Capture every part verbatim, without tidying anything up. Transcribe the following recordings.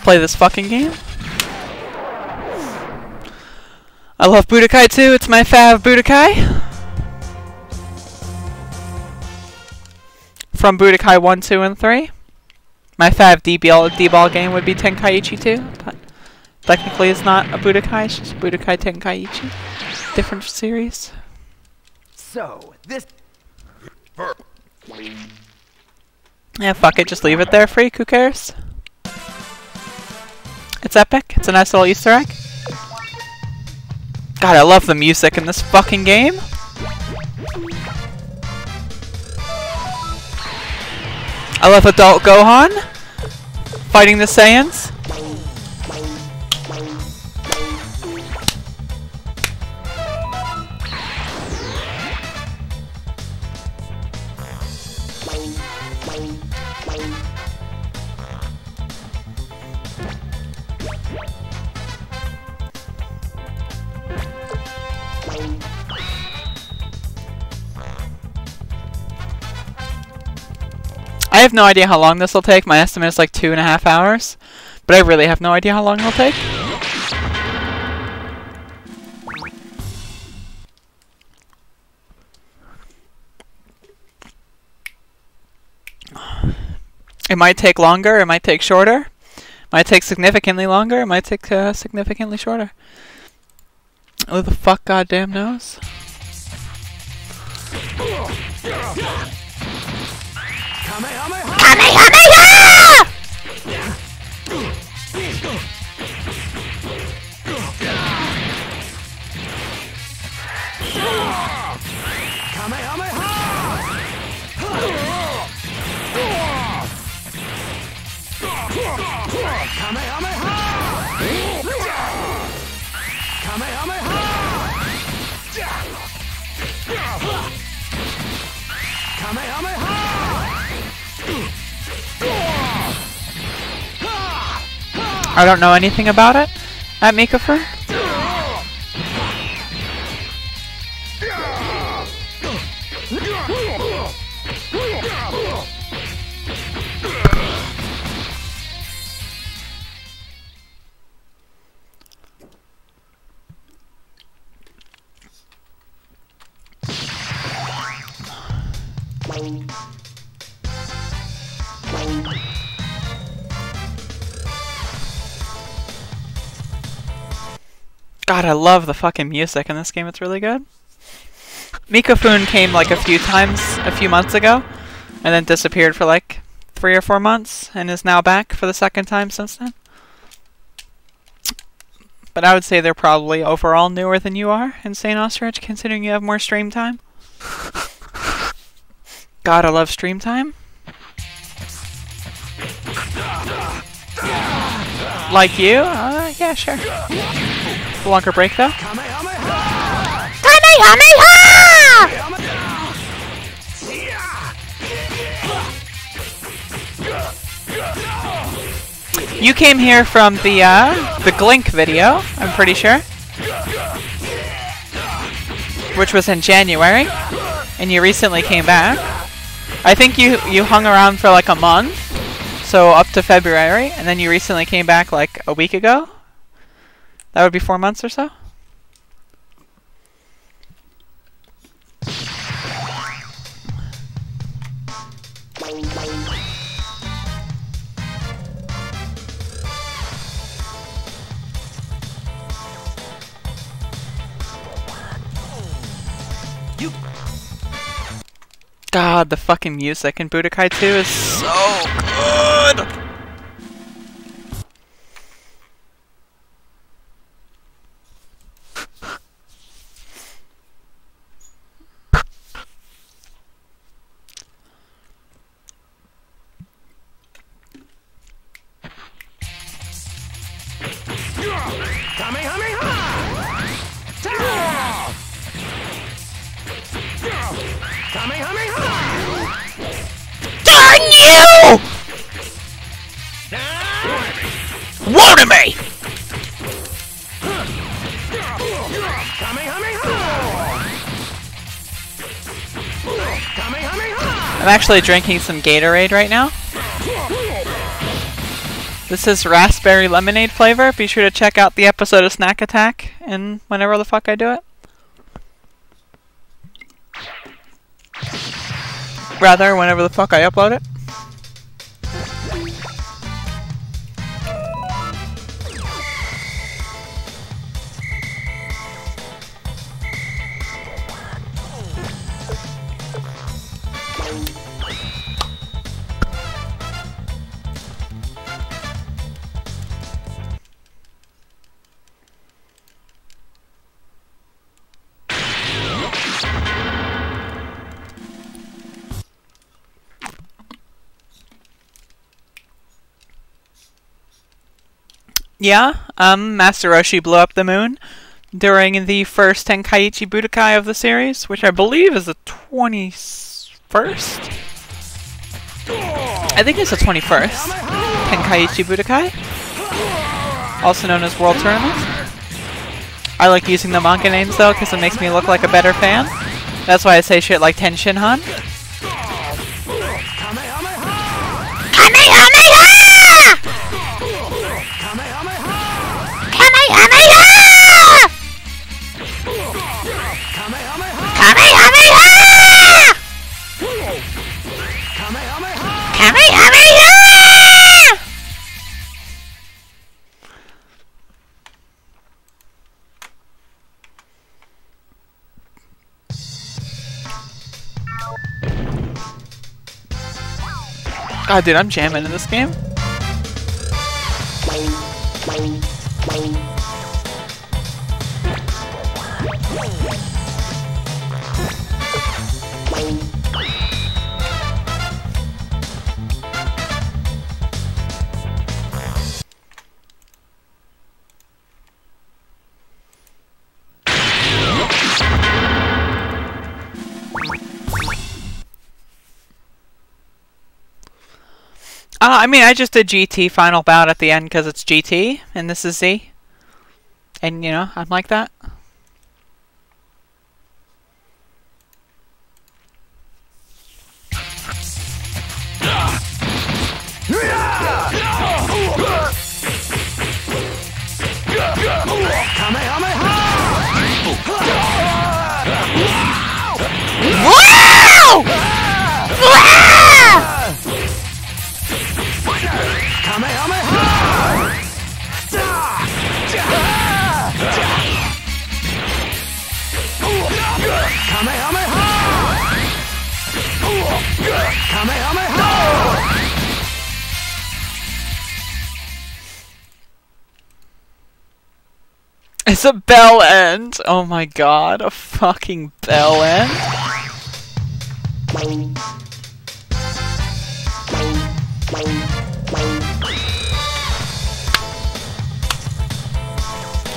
Let's play this fucking game. I love Budokai two, it's my fav Budokai. From Budokai one, two, and three. My fav D B L D-Ball game would be Tenkaichi two, but technically it's not a Budokai, it's just Budokai Tenkaichi. Different series. So, this... Yeah, fuck it, just leave it there, Freak, who cares? It's epic, it's a nice little Easter egg. God, I love the music in this fucking game. I love adult Gohan fighting the Saiyans. I have no idea how long this will take. My estimate is like two and a half hours, but I really have no idea how long it'll take. It might take longer, it might take shorter, it might take significantly longer, it might take uh, significantly shorter. Who the fuck goddamn knows? Kamehameha! Kamehameha! I don't know anything about it at Mikafer. God, I love the fucking music in this game, it's really good. Mikafune came like a few times a few months ago, and then disappeared for like three or four months, and is now back for the second time since then. But I would say they're probably overall newer than you are, Insane Ostrich, considering you have more stream time. God, I love stream time. Like you? Uh, yeah, sure. A longer break though. Kamehameha! Kamehameha! You came here from the uh, the Glink video, I'm pretty sure, which was in January, and you recently came back. I think you you hung around for like a month, so up to February, and then you recently came back like a week ago. That would be four months or so. You. God, the fucking music in Budokai two is so good! I'm actually drinking some Gatorade right now. This is raspberry lemonade flavor. Be sure to check out the episode of Snack Attack and whenever the fuck I do it. Rather, whenever the fuck I upload it. Yeah, um, Master Roshi blew up the moon during the first Tenkaichi Budokai of the series, which I believe is the twenty-first? I think it's the twenty-first Tenkaichi Budokai, also known as World Tournament. I like using the manga names though, because it makes me look like a better fan. That's why I say shit like Tien Shinhan. God, dude, I'm jamming in this game. Uh, I mean, I just did G T Final Bout at the end because it's G T, and this is Z. And, you know, I'm like that. Wow! Wow! It's a bell end! Oh my god, a fucking bell end?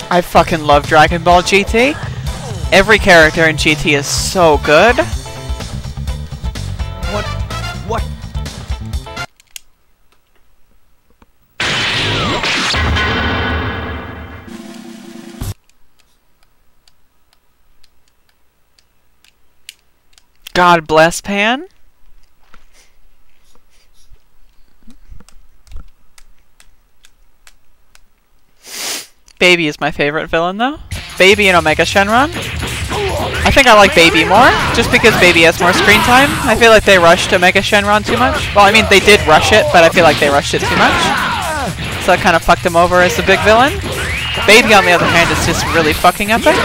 I fucking love Dragon Ball G T. Every character in G T is so good. What? What? God bless Pan. Baby is my favorite villain, though. Baby and Omega Shenron. I think I like Baby more, just because Baby has more screen time. I feel like they rushed Omega Shenron too much. Well, I mean, they did rush it, but I feel like they rushed it too much. So I kind of fucked him over as the big villain. Baby, on the other hand, is just really fucking epic.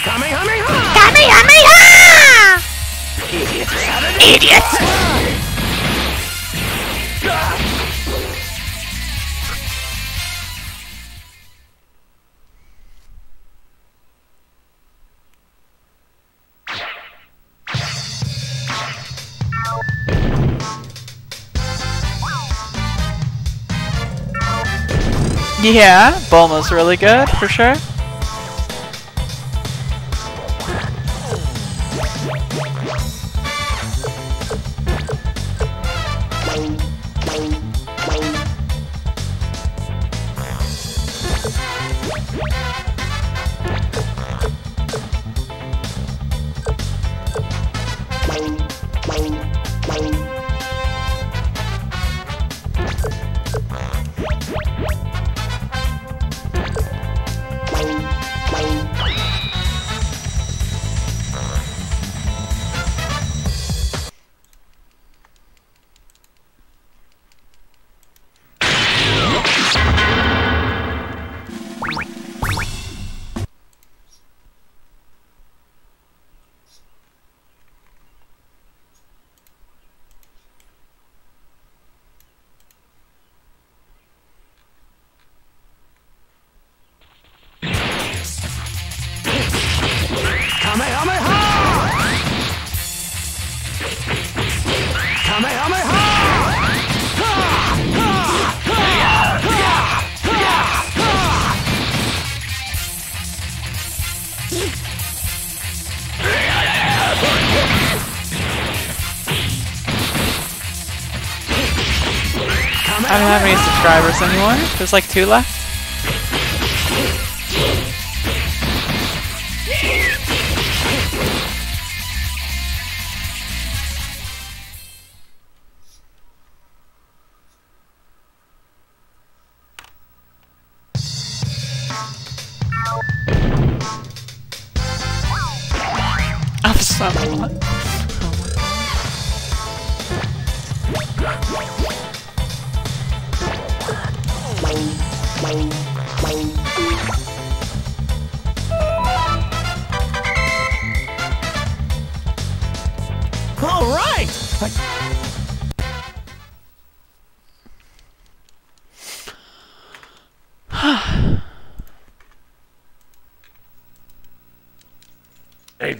Kamehameha! Idiot! Idiot! Yeah, Bulma's really good, for sure. I don't have any subscribers anymore. There's like two left.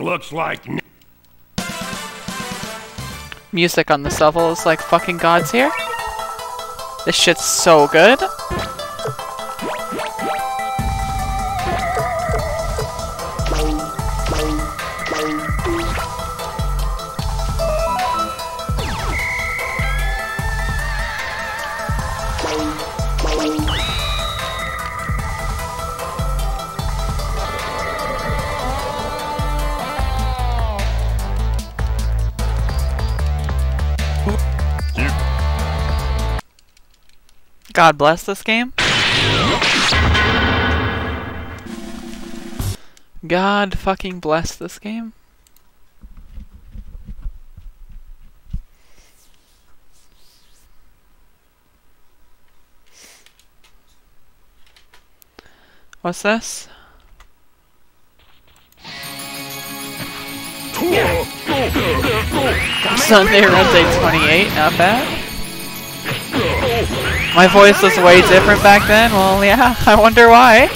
Looks like music on this level is like fucking God's here. This shit's so good. God bless this game. God fucking bless this game. What's this? Sunday Run Day twenty-eight, not bad. My voice was way different back then? Well, yeah, I wonder why.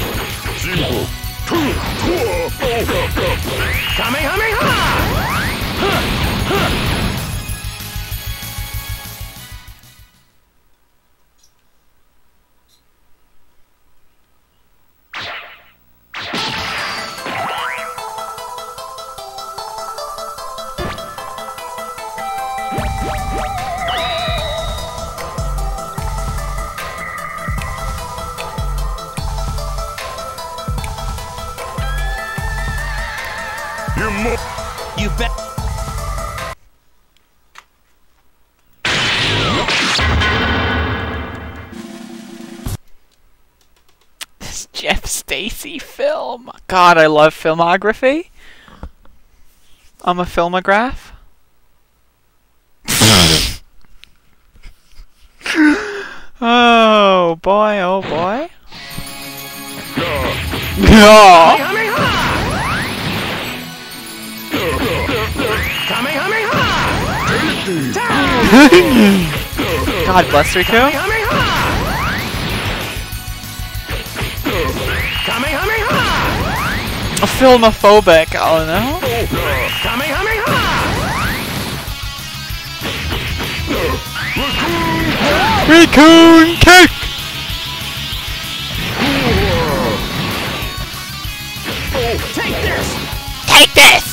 God, I love filmography. I'm a filmograph. Oh boy, oh boy. God bless Riku. A filmophobic, I don't know. Raccoon cake! Take this! Take this!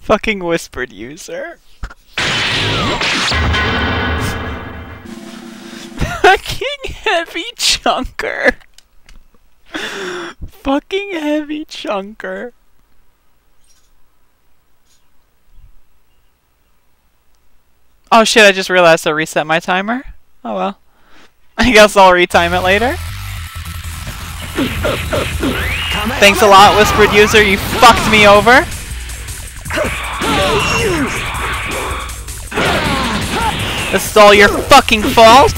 Fucking whispered user. Fucking heavy chunker. Fucking heavy chunker. Oh shit, I just realized I reset my timer. Oh well. I guess I'll retime it later. Thanks a lot, whispered user. You fucked me over. This is all your fucking fault!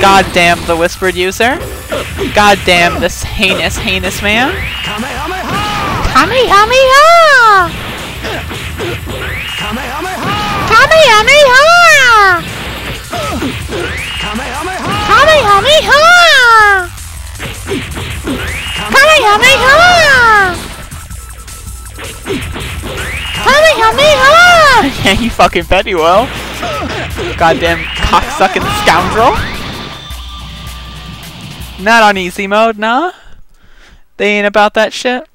God damn the whispered user. God damn this heinous, heinous man. Kamehameha! Kamehameha! Kamehameha! Kamehameha! Yeah, you fucking bet you will. Goddamn cocksucking scoundrel. Not on easy mode, nah. They ain't about that shit.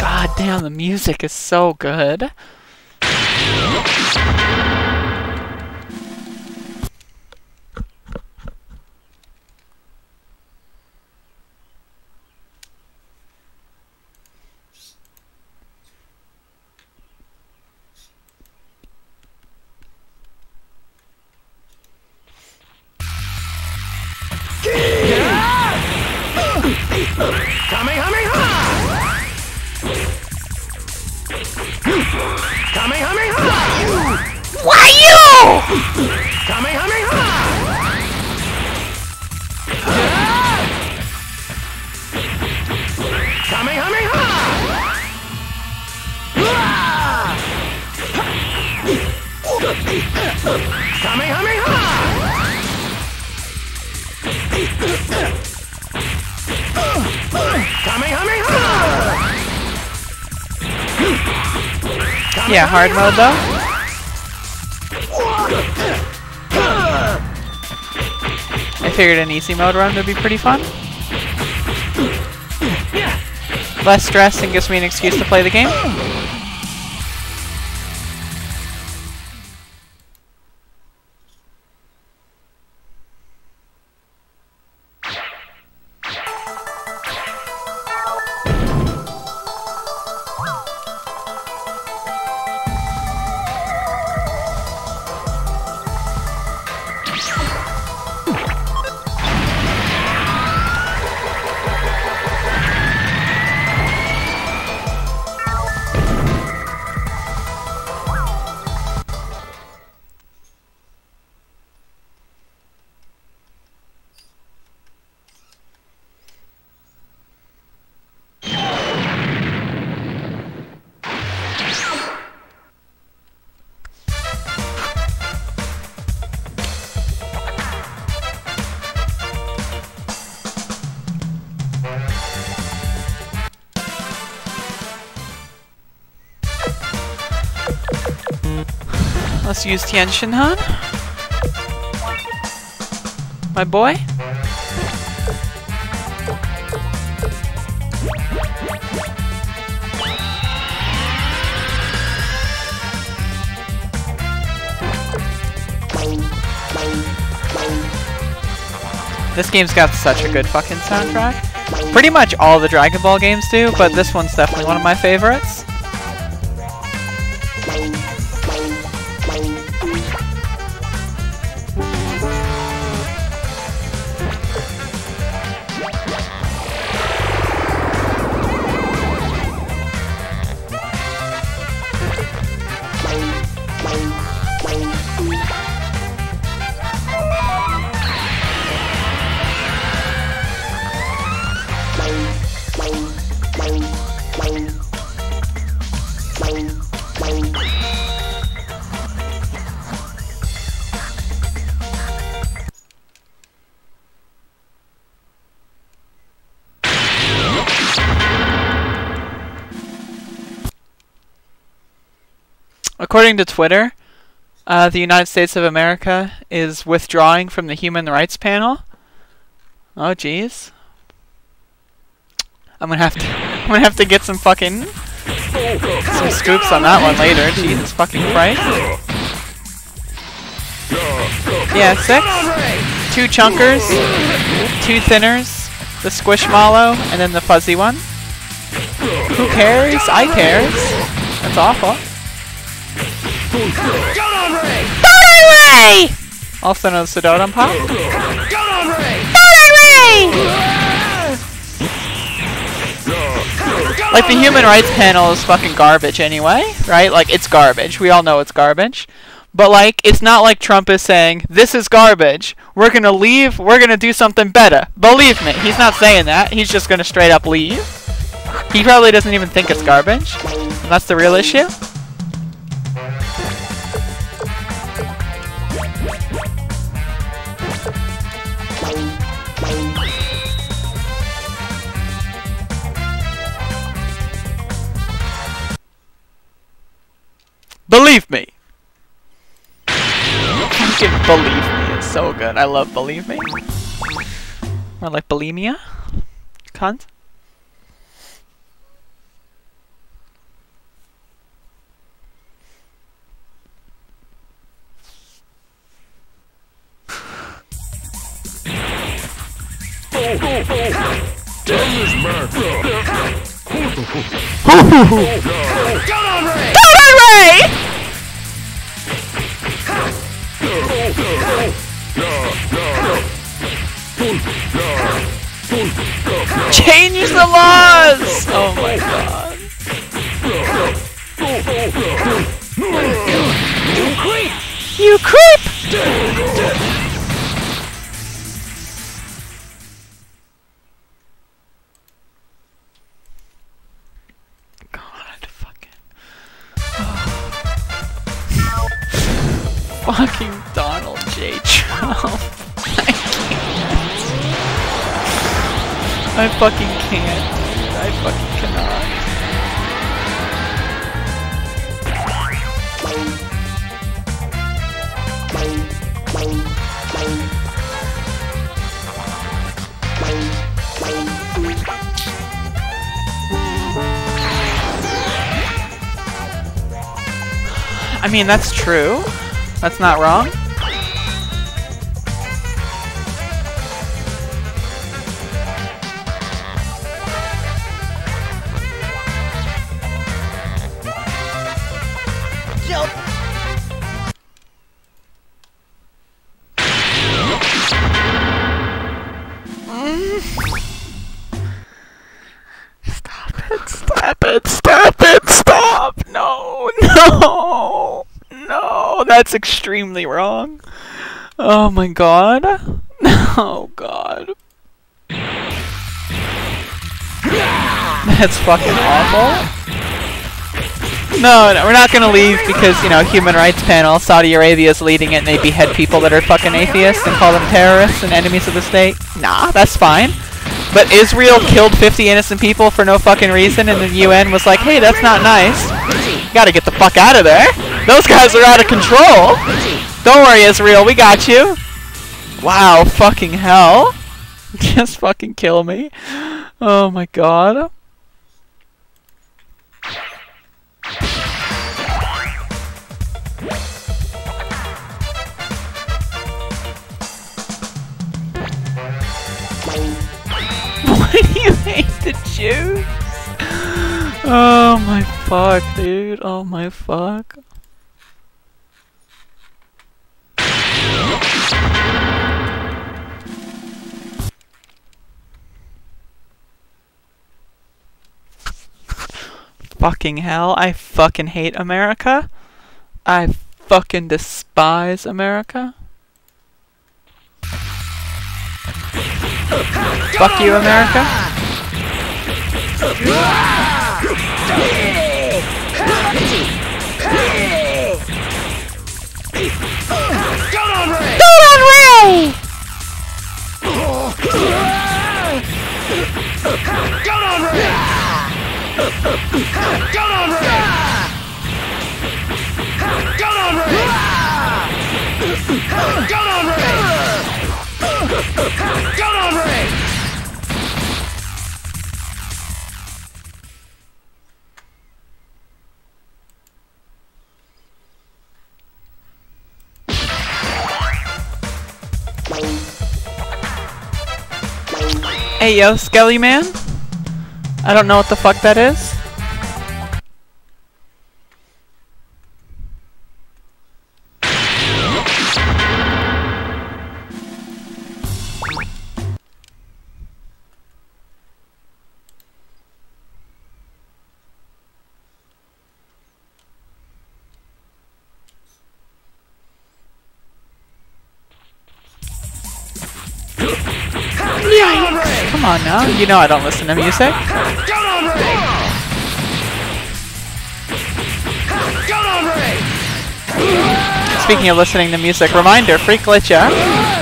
God damn, the music is so good. Yeah, hard mode though. I figured an easy mode run would be pretty fun. Less stress and gives me an excuse to play the game. Let's use Tien Shinhan, my boy. This game's got such a good fucking soundtrack. Pretty much all the Dragon Ball games do, but this one's definitely one of my favorites. According to Twitter, uh, the United States of America is withdrawing from the Human Rights Panel. Oh, jeez. I'm gonna have to, I'm gonna have to get some fucking some scoops on that one later. Jesus fucking Christ. Yeah, six, two chunkers, two thinners, the squishmallow, and then the fuzzy one. Who cares? I cares. That's awful. Ray! Also known as the Dodon Pop. Ray! Like, the Human Rights Panel is fucking garbage anyway, right? Like, it's garbage. We all know it's garbage. But, like, it's not like Trump is saying, this is garbage. We're gonna leave. We're gonna do something better. Believe me. He's not saying that. He's just gonna straight up leave. He probably doesn't even think it's garbage. And that's the real issue. Believe me! Fucking Believe Me is so good. I love Believe Me. Or like bulimia? Cunt? Got on Ray! Change the laws! Oh my god. You creep! You creep! God, fucking. Oh. Fucking Donald J. Trump. I fucking can't, dude. I fucking cannot. I mean, that's true. That's not wrong. That's extremely wrong. Oh my god. Oh god. That's fucking awful. No, no, we're not gonna leave because, you know, Human Rights Panel, Saudi Arabia is leading it and they behead people that are fucking atheists and call them terrorists and enemies of the state. Nah, that's fine. But Israel killed fifty innocent people for no fucking reason and the U N was like, hey, that's not nice. You gotta get the fuck out of there. Those guys are out of control! Don't worry, Israel, we got you! Wow, fucking hell. Just fucking kill me. Oh my god. shoes. Oh my fuck, dude. Oh my fuck. Fucking hell, I fucking hate America. I fucking despise America. Fuck you, America. Donald Ray! Donald Ray! Donald Ray! Donald Ray! Donald Ray! Donald Ray! Hey yo, Skelly Man? I don't know what the fuck that is. No, you know I don't listen to music. Speaking of listening to music, reminder, Free Glitcha,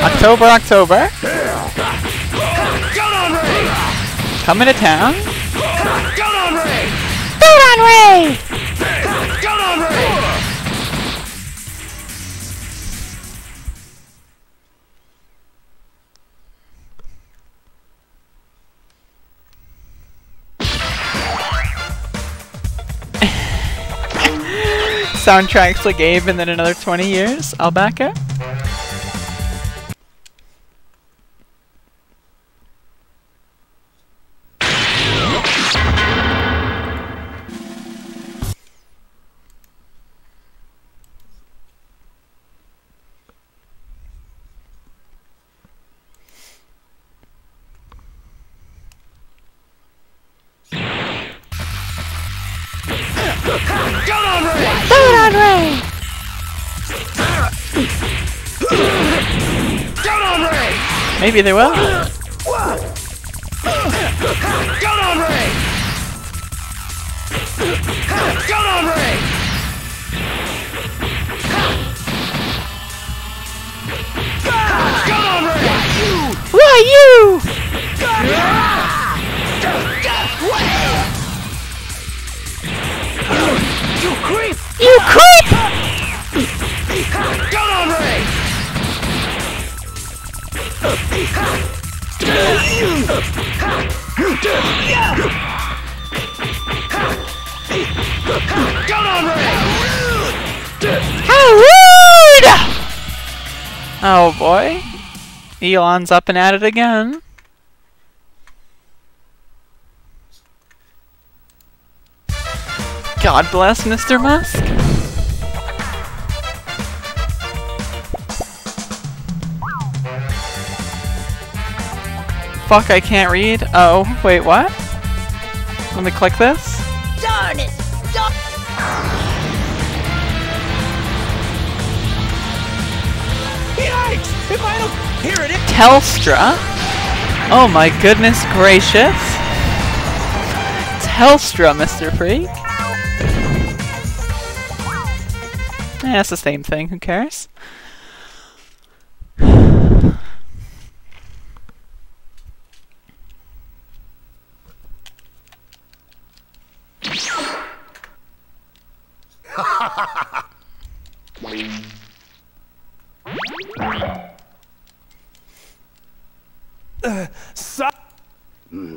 October, October. Coming to town. Go on, Ray! Soundtracks like Abe and then another twenty years. I'll back it. Maybe they will. Why you? You creep! You creep! How rude! Oh boy. Elon's up and at it again. God bless Mister Musk. Fuck, I can't read. Oh, wait, what? Let me click this. Darn it! Darn Yikes! If I don't hear it, it Telstra? Oh my goodness gracious! Telstra, Mister Freak! Eh, that's the same thing, who cares? Uh, so mm.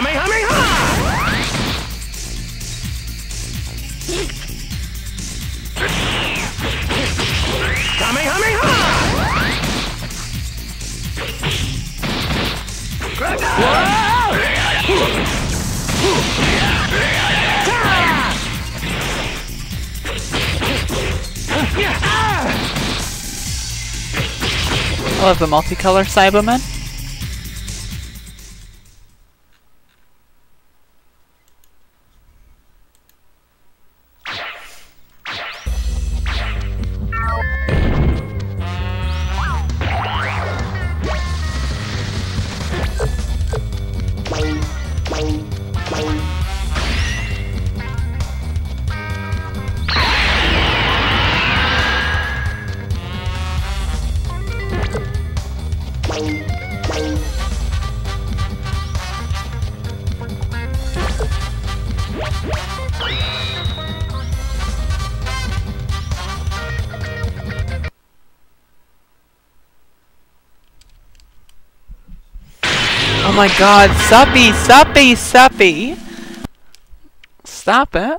Kamehameha! Kamehameha! Oh, the multicolor Cybermen? Oh my god, suppy, suppy, suppy! Stop it.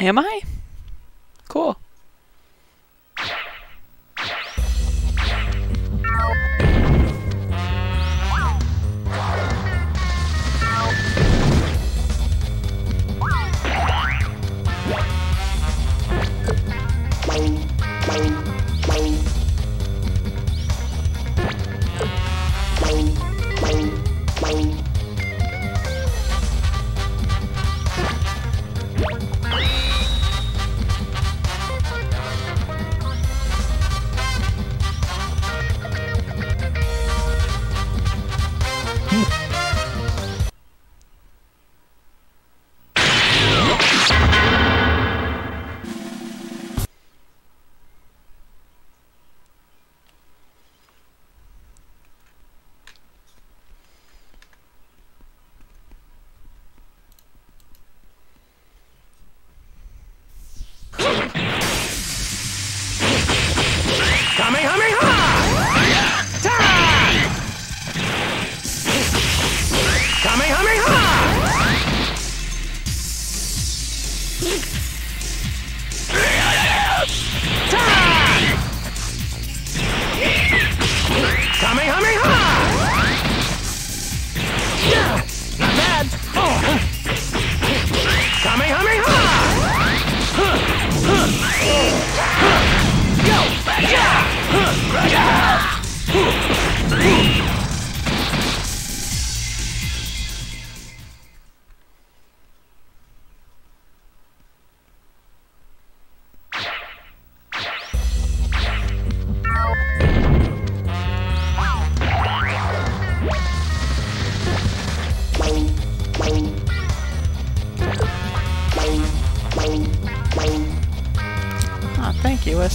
Am I? Cool.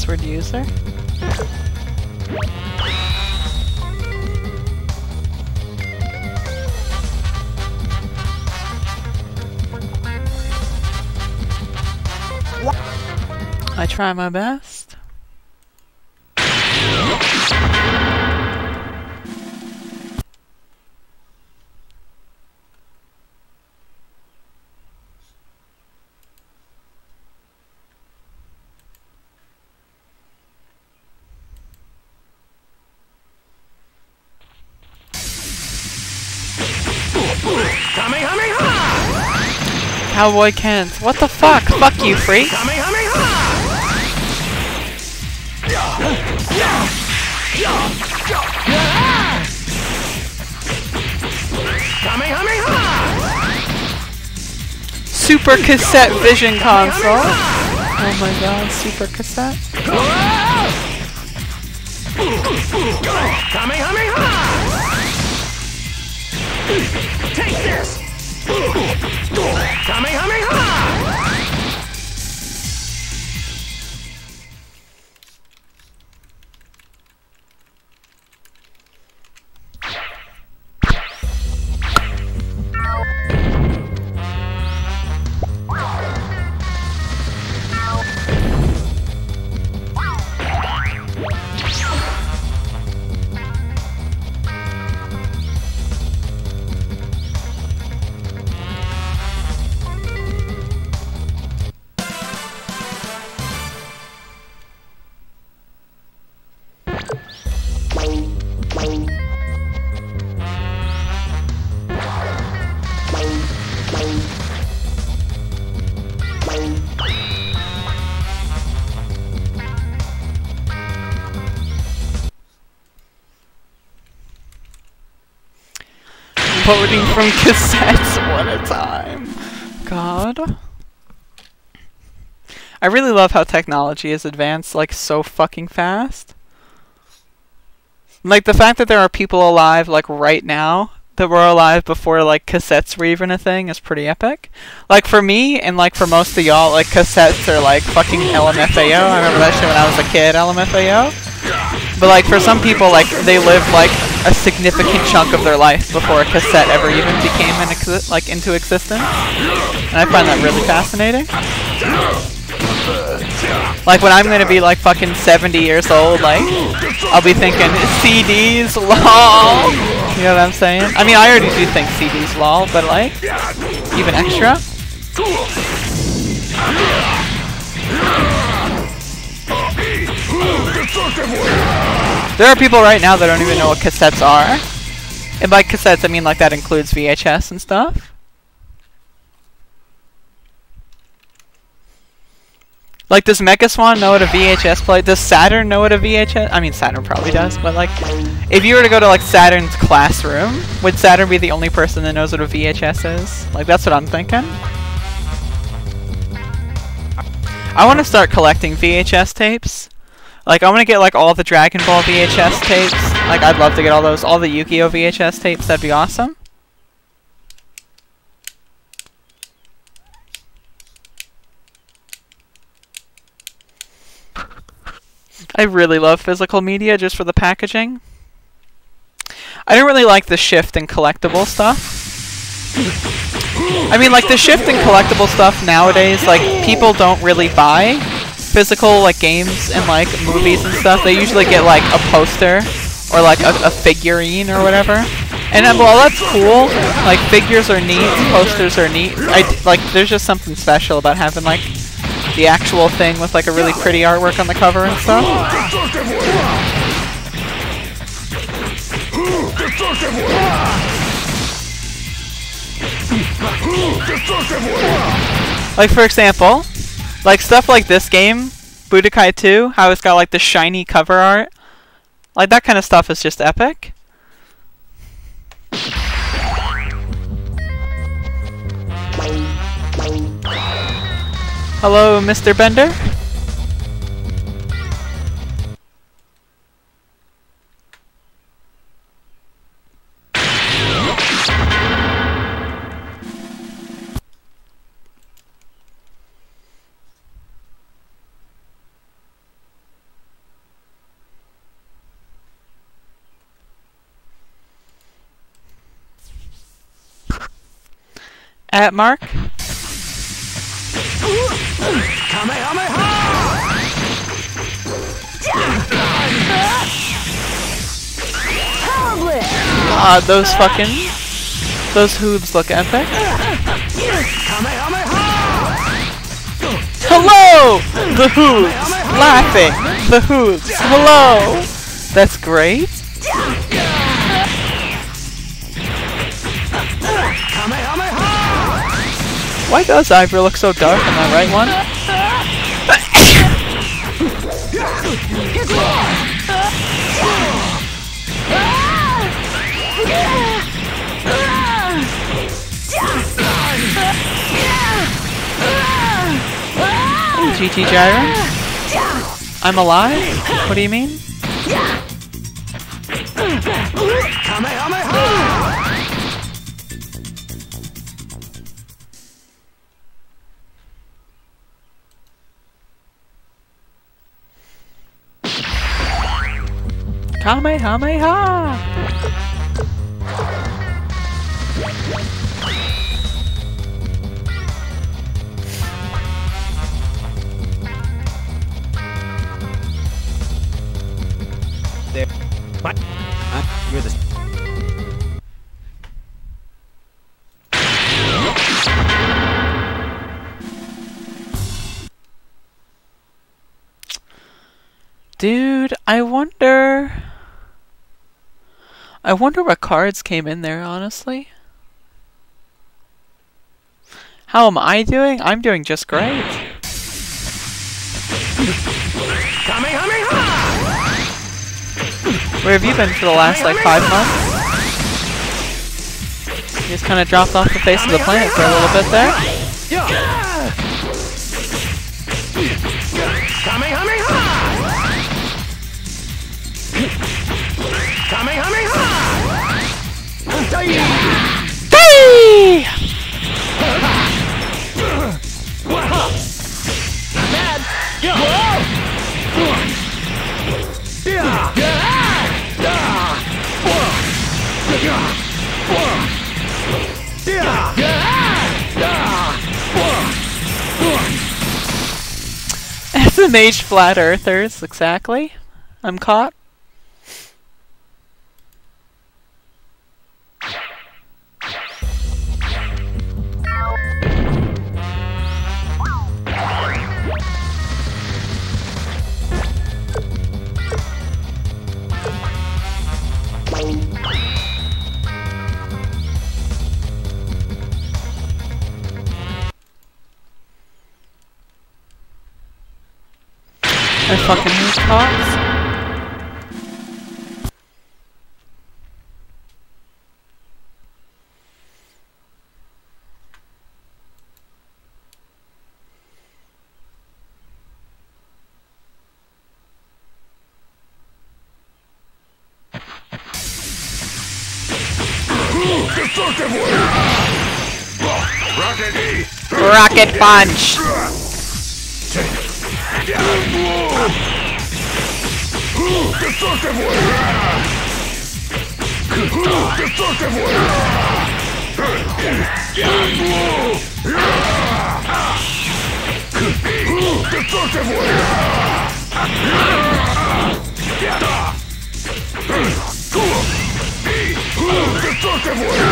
Word user. I try my best. Cowboy Kent. What the fuck? Fuck you, freak. Super Cassette Vision console. Oh my god, Super Cassette. Take this! Kamehameha! Decoding from cassettes, what a time! God. I really love how technology has advanced, like, so fucking fast. Like, the fact that there are people alive, like, right now, that were alive before, like, cassettes were even a thing is pretty epic. Like, for me, and, like, for most of y'all, like, cassettes are, like, fucking L M F A O. I remember that shit when I was a kid, L M F A O. But, like, for some people, like, they lived, like, a significant chunk of their life before a cassette ever even became, an exi like, into existence. And I find that really fascinating. Like, when I'm gonna be, like, fucking seventy years old, like, I'll be thinking, C Ds, lol! You know what I'm saying? I mean, I already do think C Ds, lol, but, like, even extra? There are people right now that don't even know what cassettes are. And by cassettes, I mean, like, that includes V H S and stuff. Like, does Megaswan know what a V H S player? Does Saturn know what a V H S? I mean, Saturn probably does, but, like, if you were to go to, like, Saturn's classroom, would Saturn be the only person that knows what a V H S is? Like, that's what I'm thinking. I want to start collecting V H S tapes. Like, I want to get, like, all the Dragon Ball V H S tapes. Like, I'd love to get all those, all the Yu-Gi-Oh! V H S tapes. That'd be awesome. I really love physical media just for the packaging. I don't really like the shift in collectible stuff. I mean, like, the shift in collectible stuff nowadays, like, people don't really buy physical, like, games and, like, movies and stuff. They usually get, like, a poster or, like, a, a figurine or whatever. And, uh, well, that's cool. Like, figures are neat, posters are neat. I, like, there's just something special about having, like, the actual thing with, like, a really pretty artwork on the cover and stuff. Like, for example, like, stuff like this game, Budokai two, how it's got, like, the shiny cover art. Like, that kind of stuff is just epic. Hello, Mister Bender. At Mark. God, those fucking... Those hooves look epic. Hello! The hooves! Laughing! The hooves! Hello! That's great. Why does Ivor look so dark on that right one? Oh, G G Gyra? I'm alive? What do you mean? Kamehameha! There. What? Huh? You're the... Dude, I wonder... I wonder what cards came in there, honestly. How am I doing? I'm doing just great. Where have you been for the last, like, five months? He just kind of dropped off the face of the planet for a little bit there. Hey! S M H Flat Earthers, exactly. I'm caught. I fucking hate cops. Rocket punch. Destructive way! Destructive way! Destructive way! Destructive way!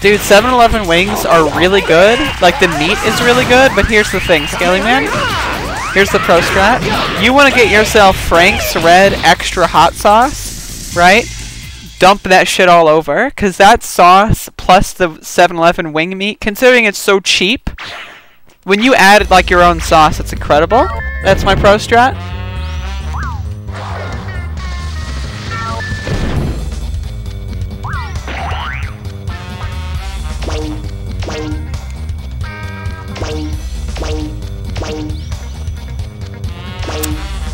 Dude, seven eleven wings are really good. Like, the meat is really good, but here's the thing, Scaly Man. Here's the pro strat. You want to get yourself Frank's Red Extra Hot Sauce, right? Dump that shit all over, because that sauce plus the seven eleven wing meat, considering it's so cheap, when you add, like, your own sauce, it's incredible. That's my pro strat.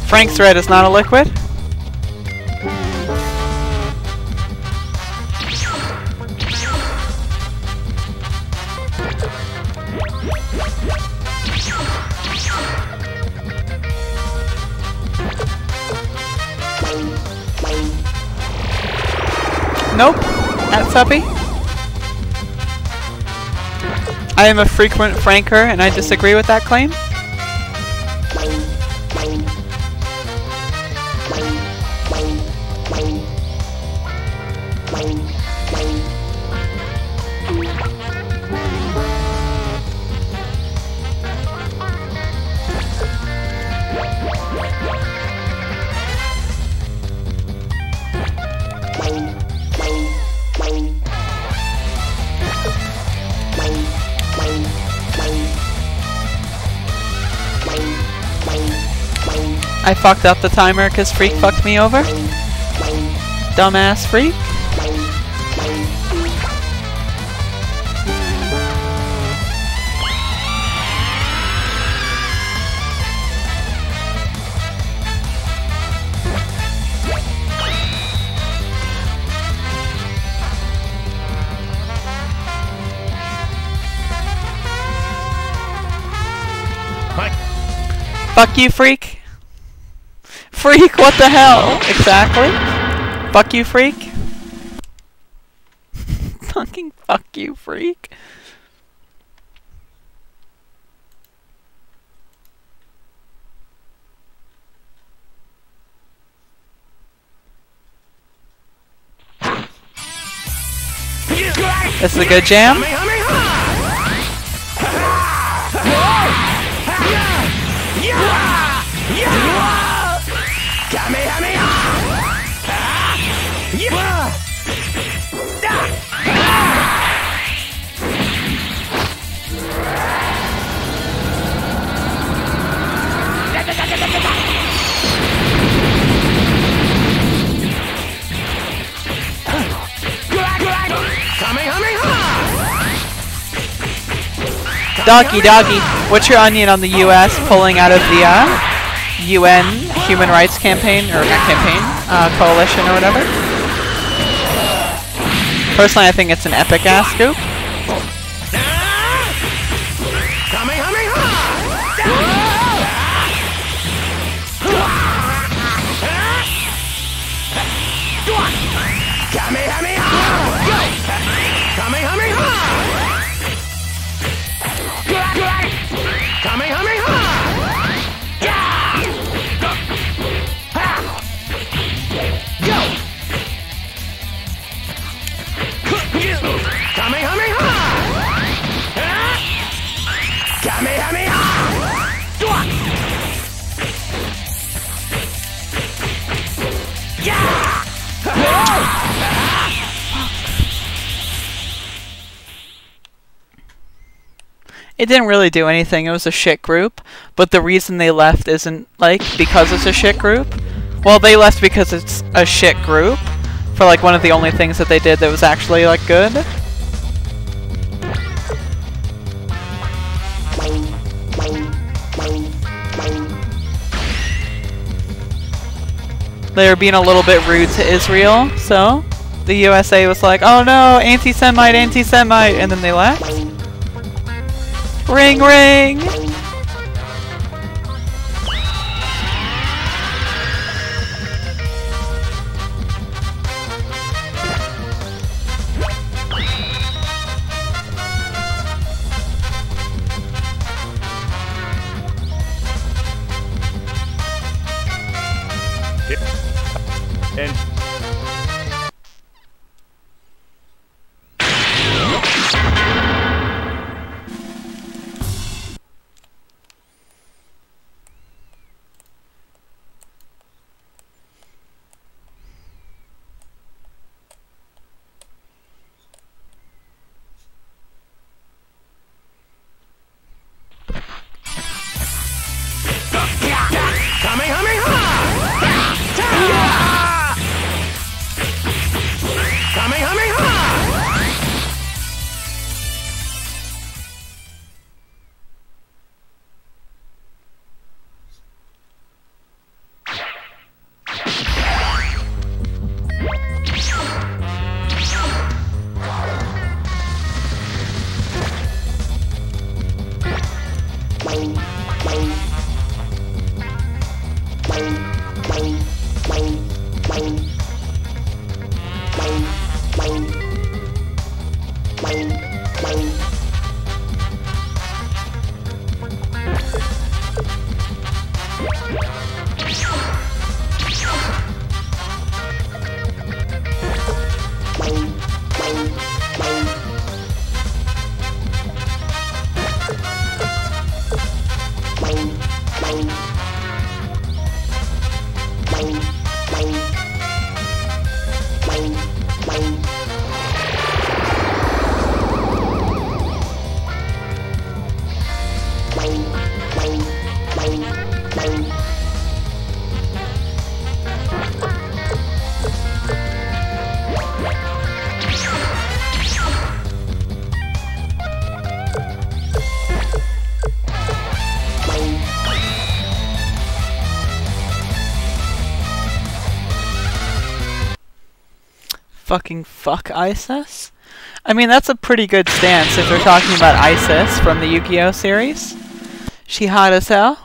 Frank's Red is not a liquid. Nope, that's happy. I am a frequent Franker and I disagree with that claim. I fucked up the timer because Freak fucked me over. Dumbass Freak. Fuck you, Freak. Freak, what the hell? Exactly. Fuck you, Freak. Fucking fuck you, Freak. This is a good jam. Doggy, doggy, what's your onion on the U S pulling out of the uh, U N Human Rights Campaign, or not campaign, uh, coalition or whatever? Personally, I think it's an epic ass scoop. It didn't really do anything, it was a shit group, but the reason they left isn't, like, because it's a shit group. Well, they left because it's a shit group, for, like, one of the only things that they did that was actually, like, good. They were being a little bit rude to Israel, so the U S A was like, oh no, anti-Semite, anti-Semite, and then they left. Ring ring! Bye. fucking fuck ISIS? I mean, that's a pretty good stance if we're talking about ISIS from the Yu-Gi-Oh series. She hot as hell.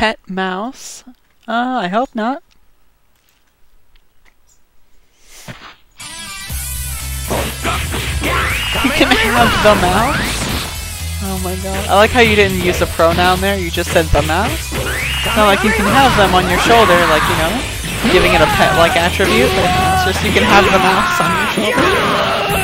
Pet mouse? Uh, I hope not. You can have the mouse? Oh my god. I like how you didn't use a pronoun there, you just said the mouse. No, like you can have them on your shoulder, like, you know, giving it a pet-like attribute, but it's just you can have the mouse on your shoulder.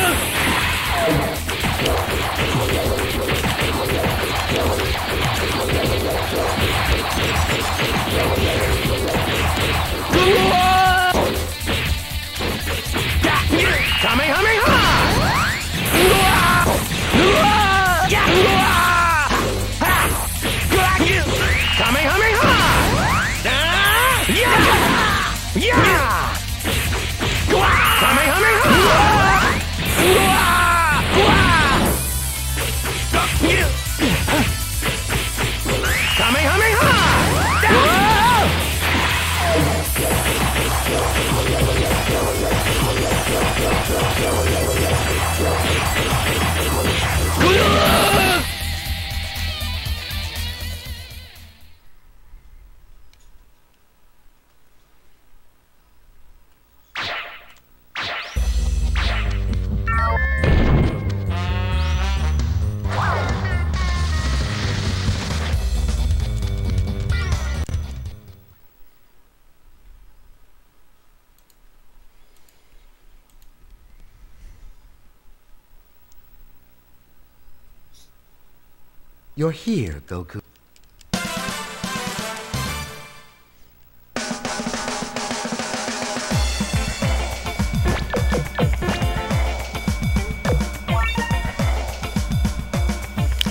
You're here, Goku.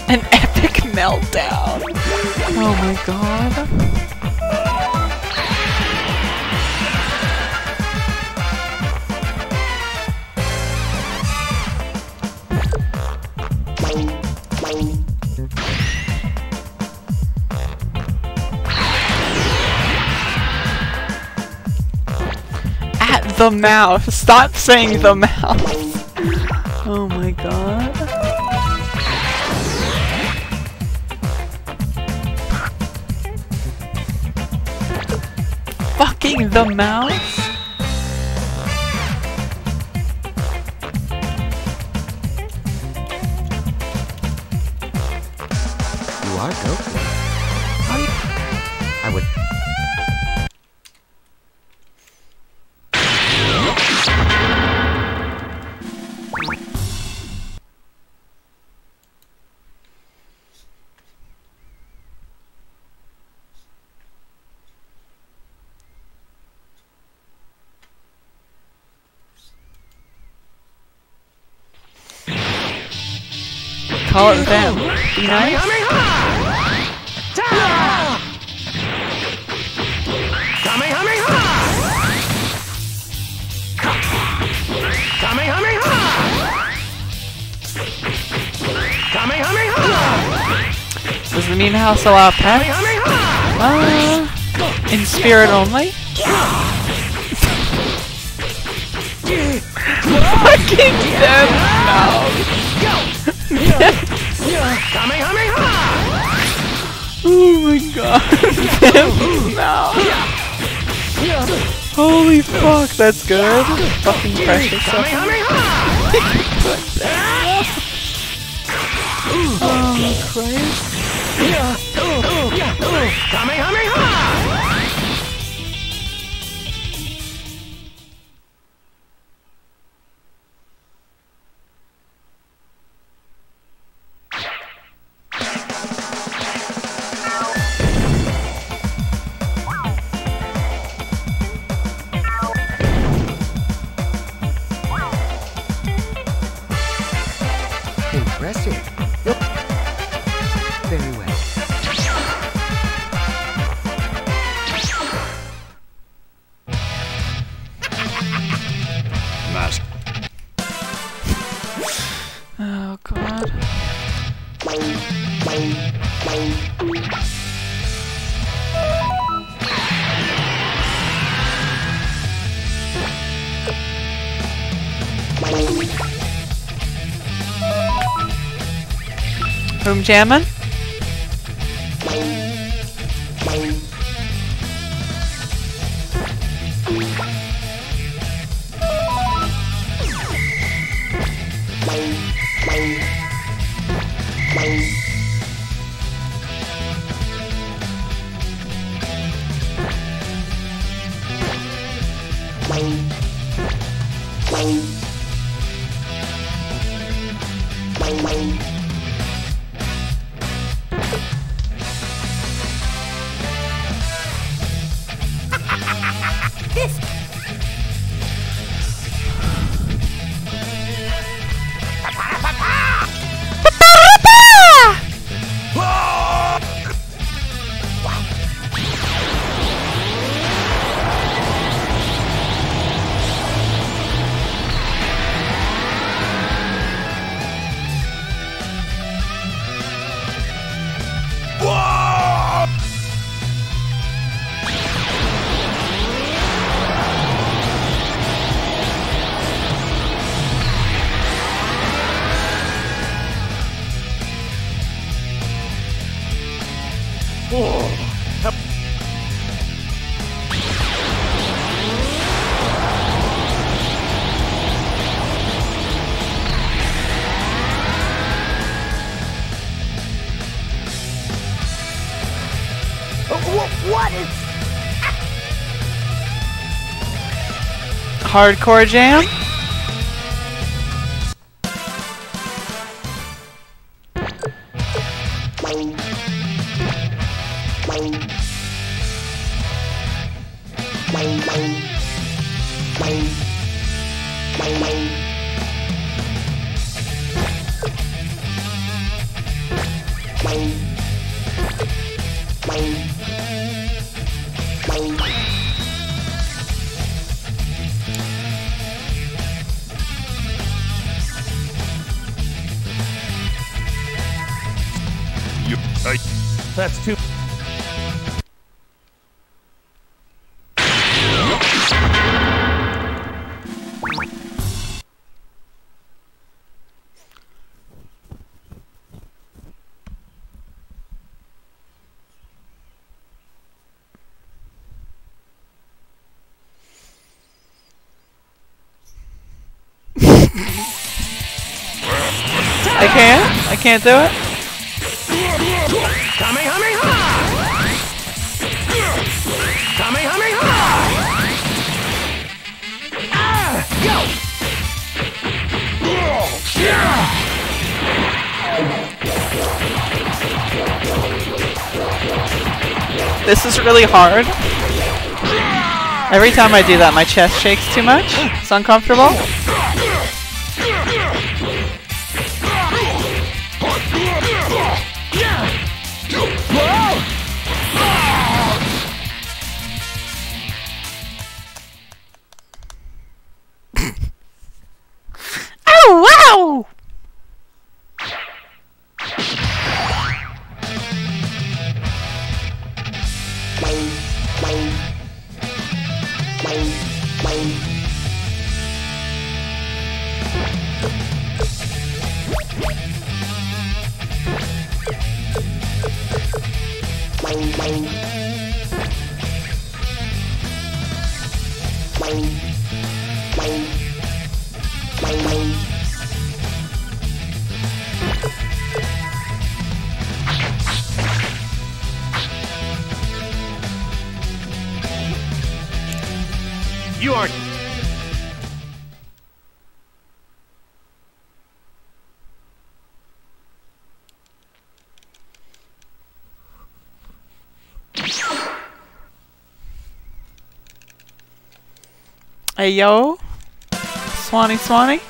An epic meltdown. Oh my god. The mouth. Stop saying the mouth. Oh my god. Fucking the mouth. You are Goku. I would. call it them. Be nice. Doesn't mean house allow pets. Uh, in spirit only. Fucking dead mouse. Oh my god. Dead mouse. Holy fuck, that's good. Fucking precious. Oh Christ. Boom jamming. Hardcore jam. Can't do it. This is really hard. Every time I do that, my chest shakes too much. It's uncomfortable. You aren't. Hey yo, Swanee Swanee.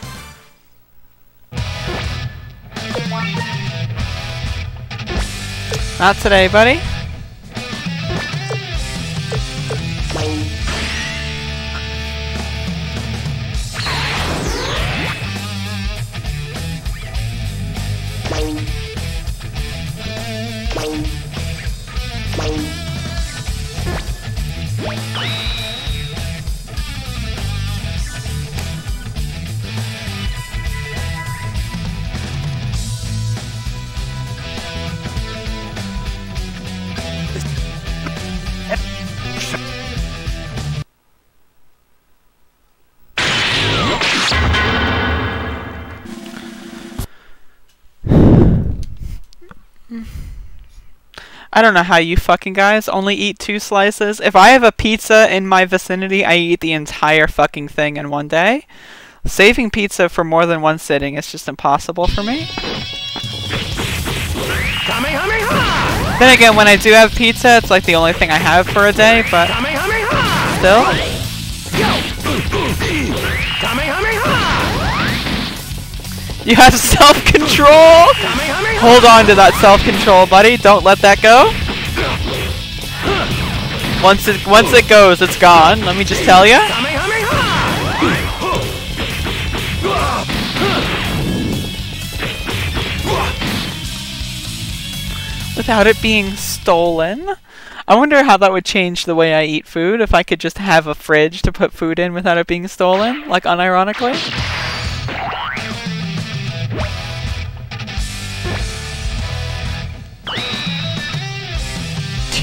Not today, buddy. I don't know how you fucking guys only eat two slices. If I have a pizza in my vicinity, I eat the entire fucking thing in one day. Saving pizza for more than one sitting is just impossible for me. Then again, when I do have pizza, it's like the only thing I have for a day, but still. You have self-control! Hold on to that self-control, buddy. Don't let that go. Once it, once it goes, it's gone. Let me just tell you. Without it being stolen? I wonder how that would change the way I eat food if I could just have a fridge to put food in without it being stolen, like unironically.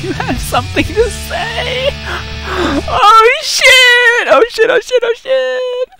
You have something to say? Oh shit! Oh shit, oh shit, oh shit!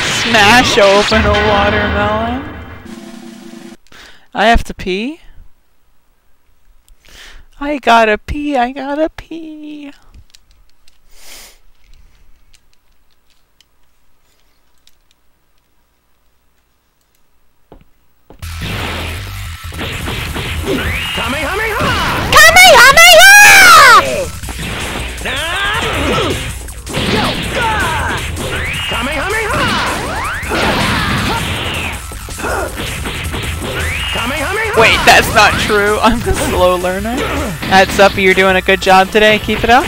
Smash open a watermelon. I have to pee. I gotta pee, I gotta pee. Kamehameha! Kamehameha! Wait, that's not true. I'm a slow learner. That's up. You're doing a good job today. Keep it up.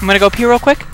I'm gonna go pee real quick.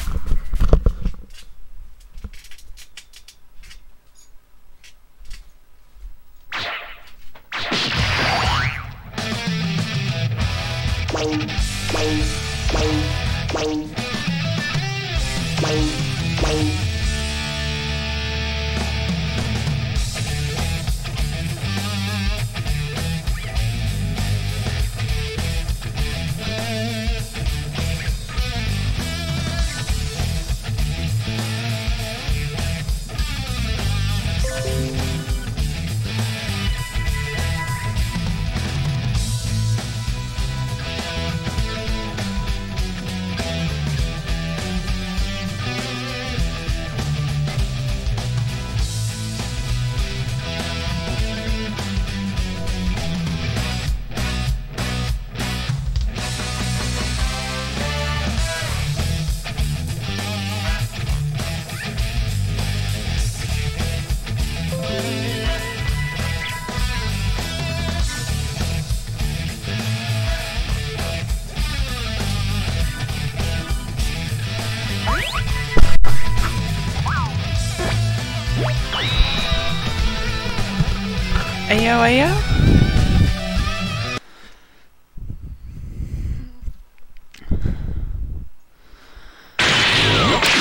Ayo, ayo.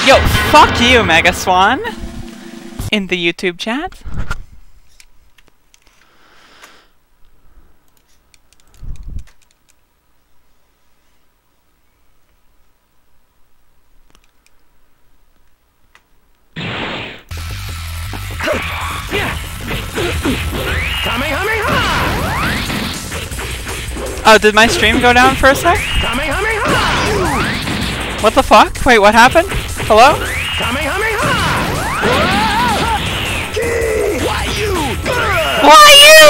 Yo, fuck you, Mega Swan, in the YouTube chat. Oh, did my stream go down for a sec? What the fuck? Wait, what happened? Hello? Why you?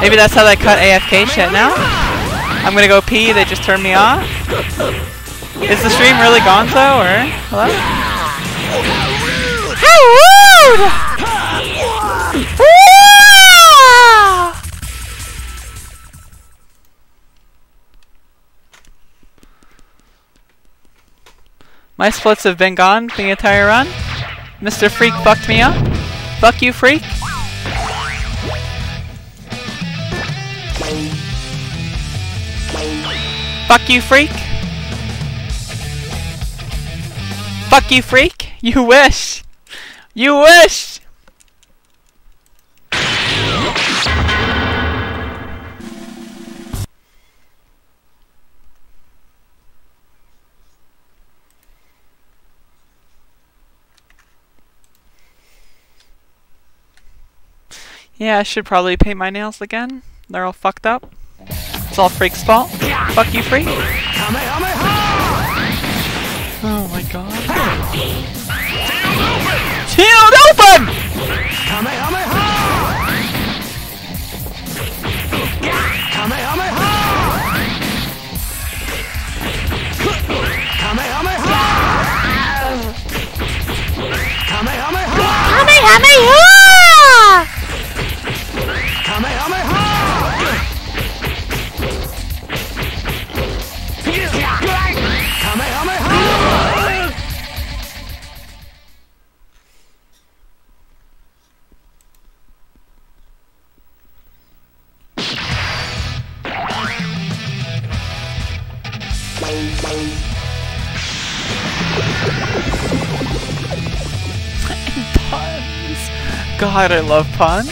Maybe that's how they cut A F K shit now? I'm gonna go pee, they just turned me off? Is the stream really gonzo, or? Hello? How rude! My splits have been gone the entire run. Mister Freak fucked me up. Fuck you, Freak. Fuck you, Freak. Fuck you, Freak. You wish. You wish. Yeah, I should probably paint my nails again. They're all fucked up. It's all Freak's fault. Fuck you, Freak. Oh my god. Shield open! Kamehameha! God, I love puns.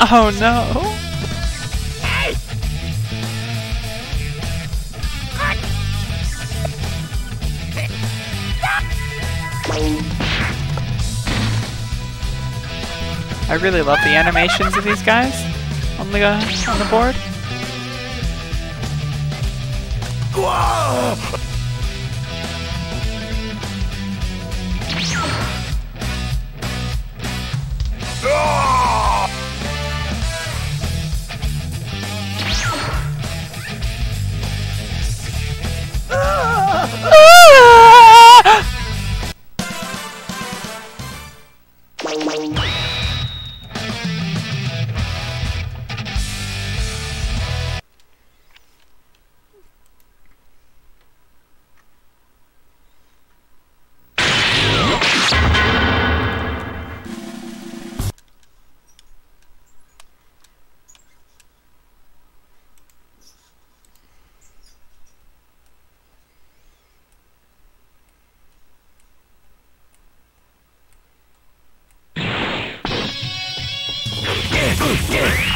Oh no. I really love the animations of these guys on the uh, on the board. Whoa!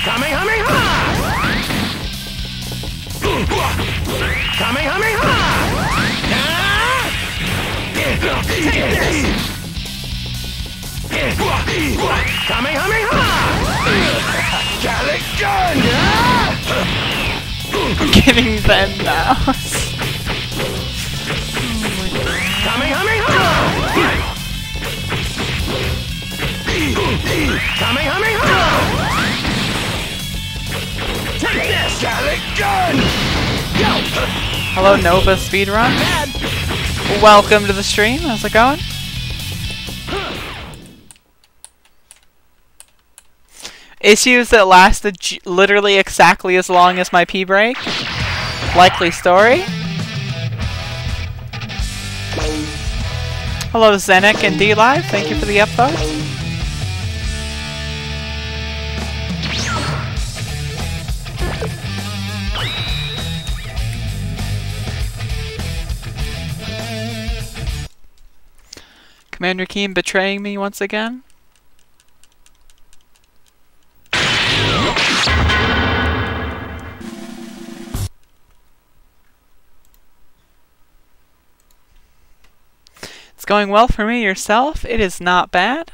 Kamehameha! Kamehameha! Ah! Take this! Kamehameha! Calic gun! I'm giving them that. Hello Nova Speedrun. Welcome to the stream, how's it going? Issues that lasted j literally exactly as long as my pee break. Likely story. Hello Zenik and D-Live, thank you for the upvote. Commander Keen betraying me once again. It's going well for me, yourself. It is not bad.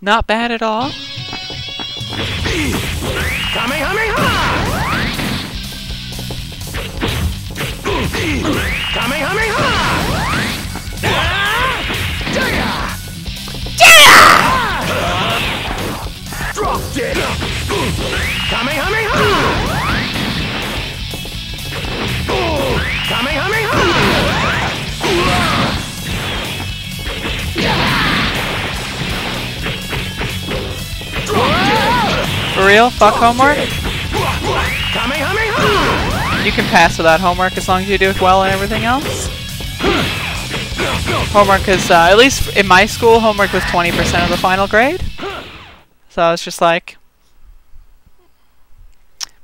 Not bad at all. For real? Fuck homework? You can pass without homework as long as you do it well and everything else. Homework is, uh, at least in my school, homework was twenty percent of the final grade. So I was just like...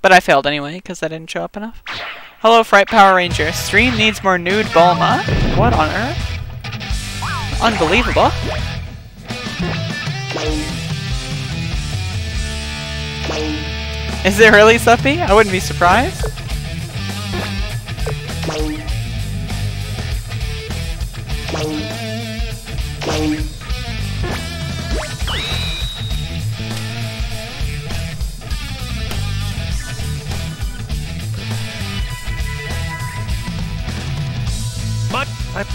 But I failed anyway, because I didn't show up enough. Hello, Fright Power Ranger. Stream needs more nude Bulma. What on earth? Unbelievable. Is it really, Suppy? I wouldn't be surprised. But I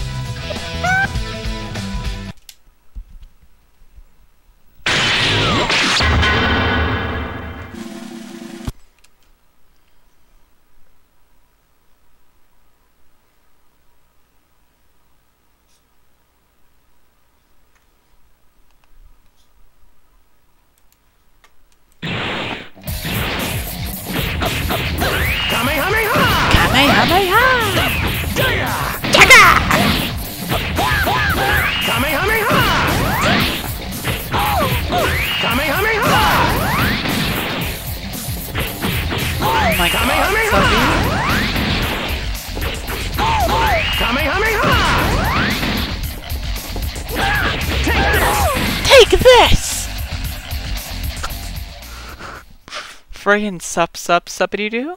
friggin' sup sup suppity doo?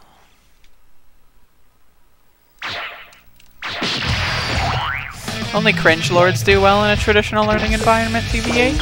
Only cringe lords do well in a traditional learning environment, T B H.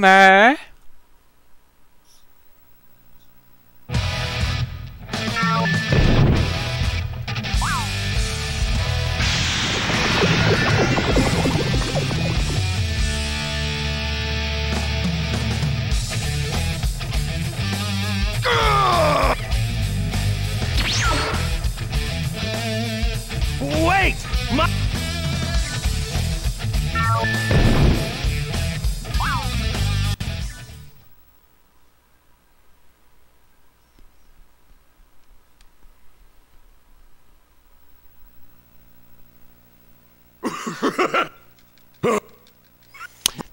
summer. Wait! My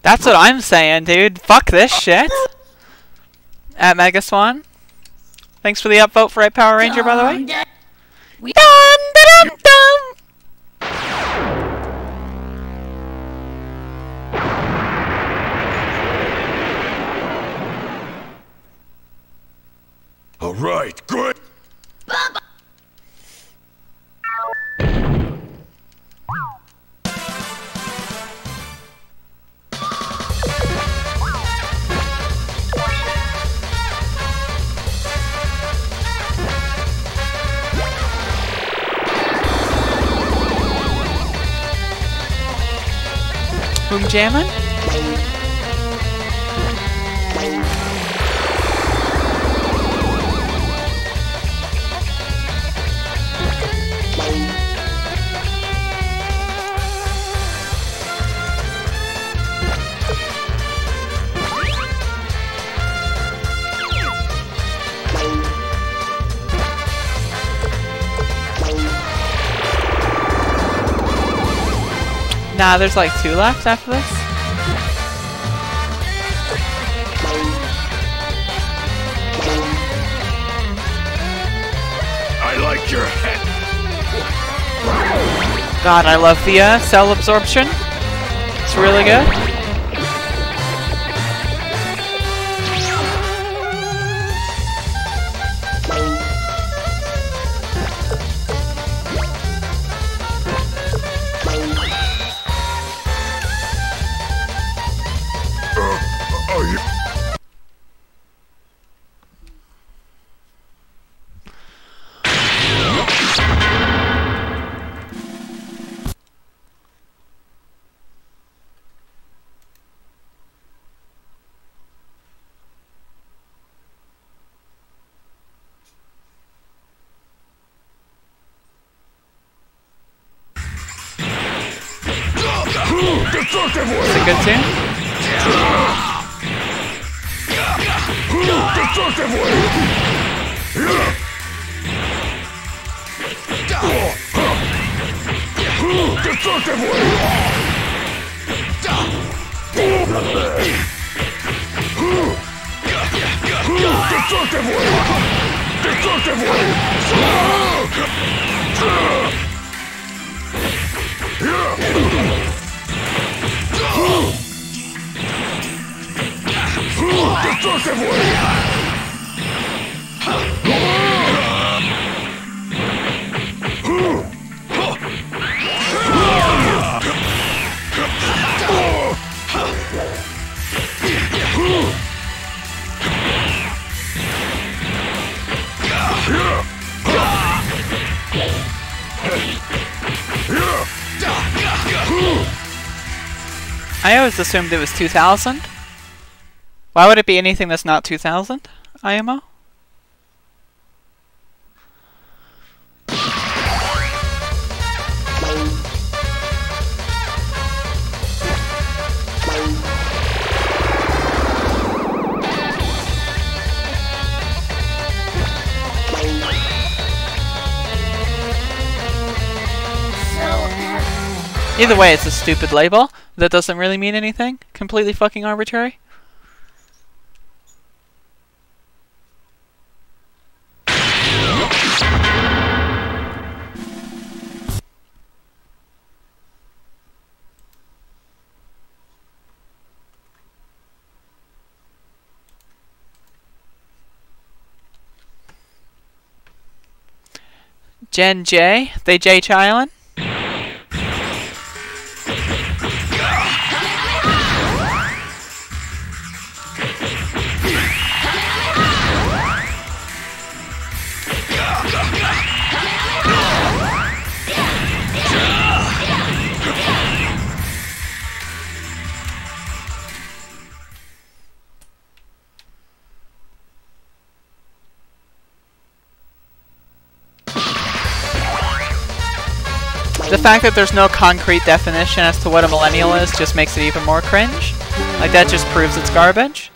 That's what I'm saying, dude. Fuck this shit. At Megaswan. Thanks for the upvote for a Power Ranger, by the way. Dun, dun, dun, dun, dun. All right, good. Bye-bye. Boom jamming. Nah, there's like two left after this. I like your head. God, I love the uh, cell absorption. It's really good. I always assumed it was two thousand. Why would it be anything that's not two thousand, I M O? Either way, it's a stupid label that doesn't really mean anything. Completely fucking arbitrary. Gen J, they J Chilin'. The fact that there's no concrete definition as to what a millennial is just makes it even more cringe. Like, that just proves it's garbage.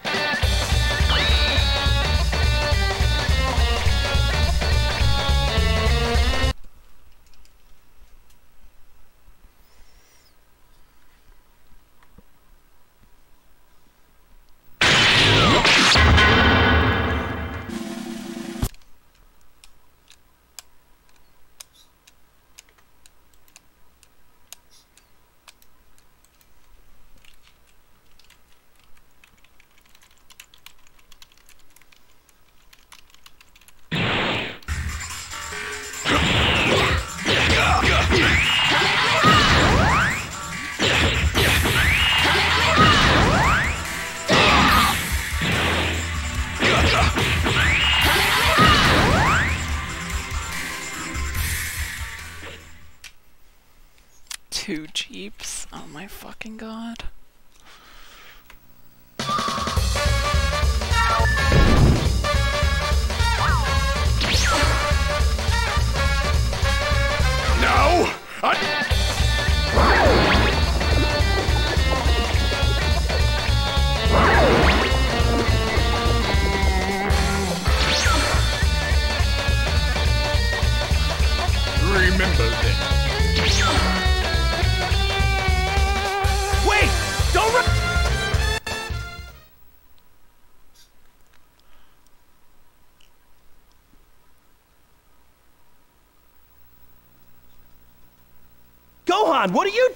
What are you?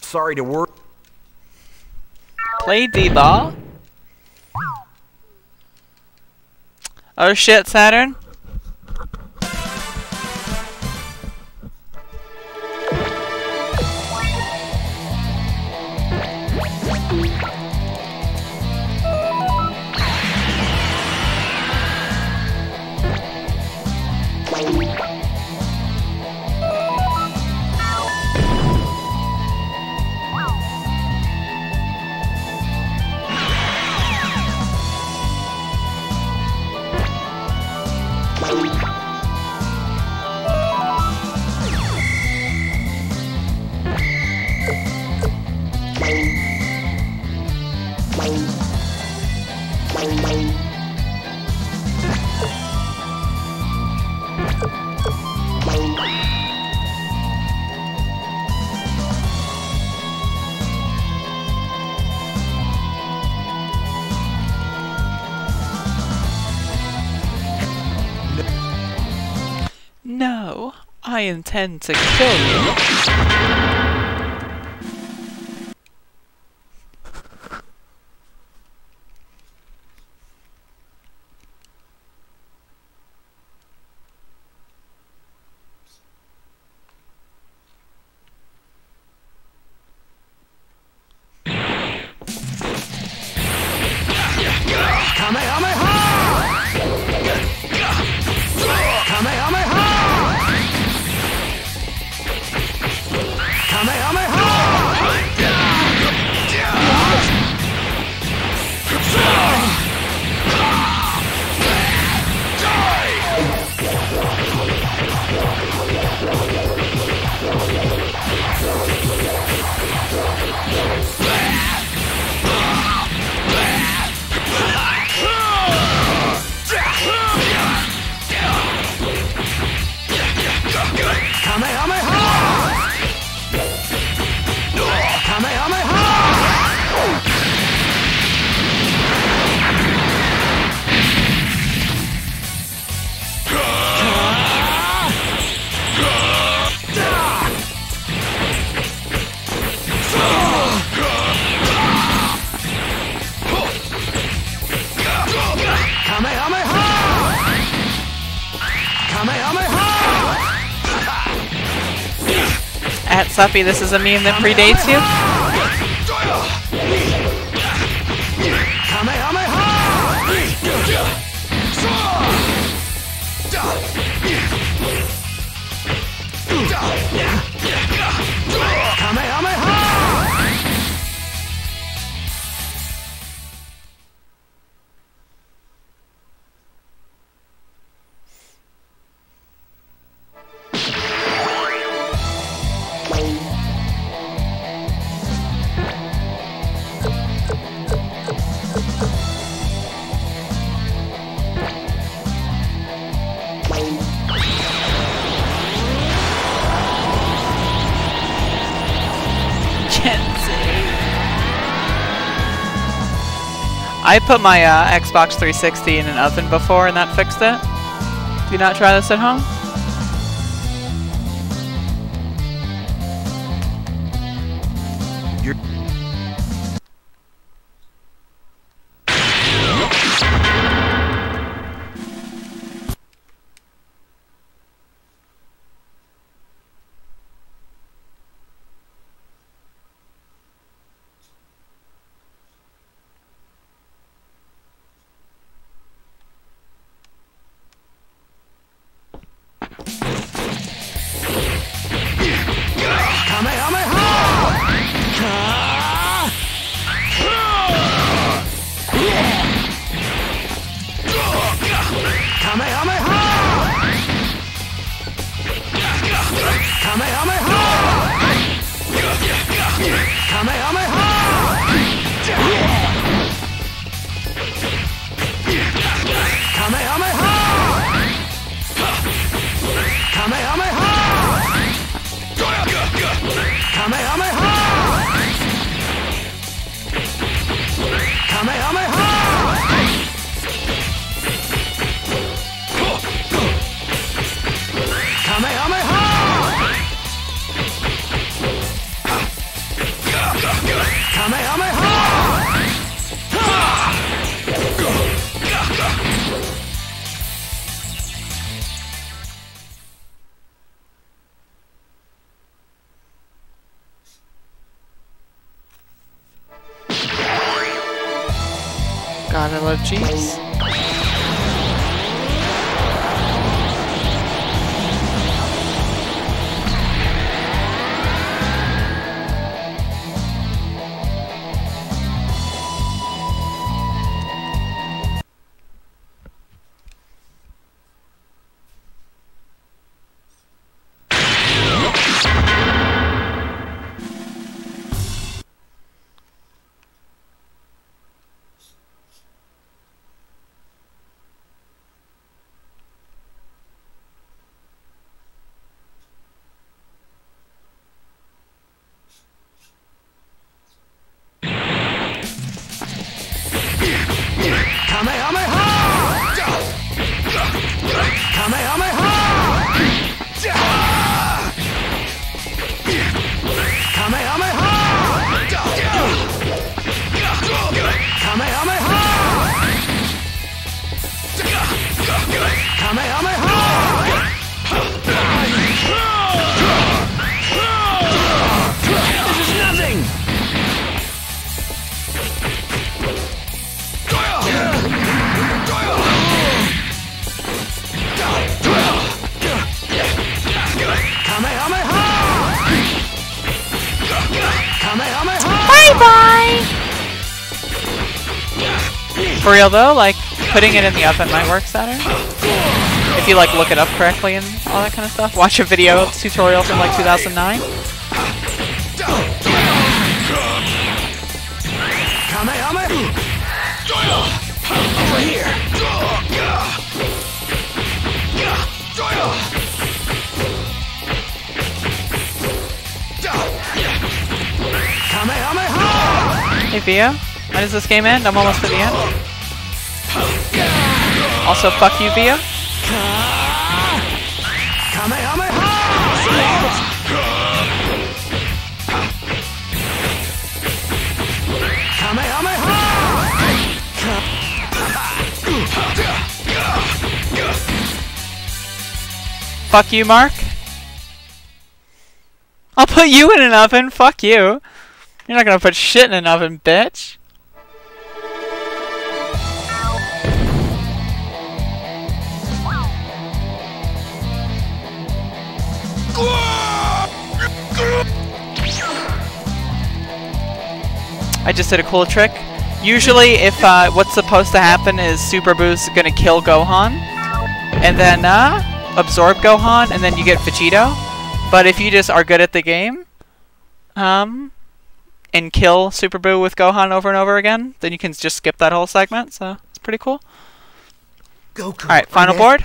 Sorry to worry. Play D-Ball? Oh shit, Saturn. I intend to kill you. Kamehameha! Suppy, this is a meme that predates you? I put my uh, Xbox three sixty in an oven before and that fixed it. Do not try this at home. You're cheese. For real though, like, putting it in the oven might work, Saturn. If you, like, look it up correctly and all that kind of stuff. Watch a video tutorial from, like, two thousand nine. Hey, Vio. When does this game end? I'm almost at the end. Also, fuck you, Vio. Fuck you, Mark. I'll put you in an oven. Fuck you. You're not gonna put shit in an oven, bitch. I just did a cool trick. Usually if uh, what's supposed to happen is Super Boo's gonna kill Gohan and then uh, absorb Gohan and then you get Vegito. But if you just are good at the game um, and kill Super Boo with Gohan over and over again, then you can just skip that whole segment, so it's pretty cool. Alright, final board.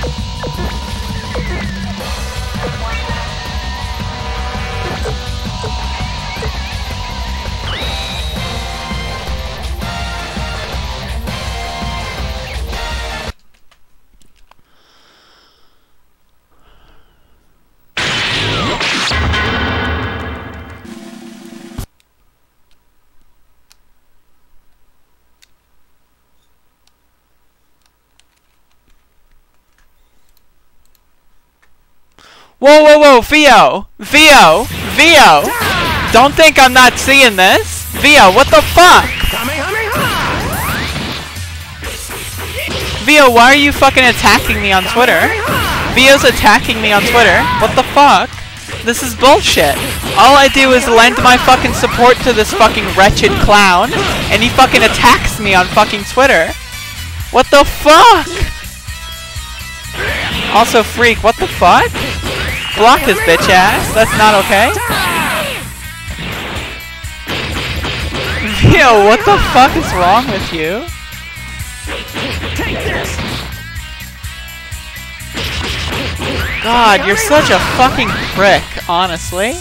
Whoa, whoa, whoa, Vio! Vio! Vio! Don't think I'm not seeing this! Vio, what the fuck? Vio, why are you fucking attacking me on Twitter? Vio's attacking me on Twitter. What the fuck? This is bullshit. All I do is lend my fucking support to this fucking wretched clown, and he fucking attacks me on fucking Twitter. What the fuck? Also, freak, what the fuck? Block his bitch ass. That's not okay. Yo, what the fuck is wrong with you? God, you're such a fucking prick, honestly.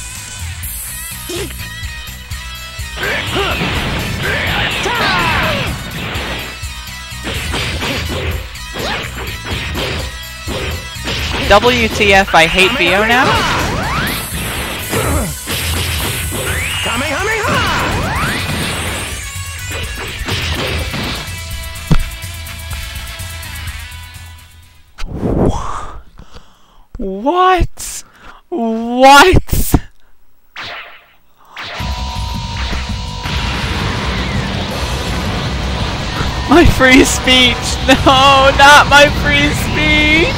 W T F, I hate Vio now? What? What? My free speech! No, not my free speech!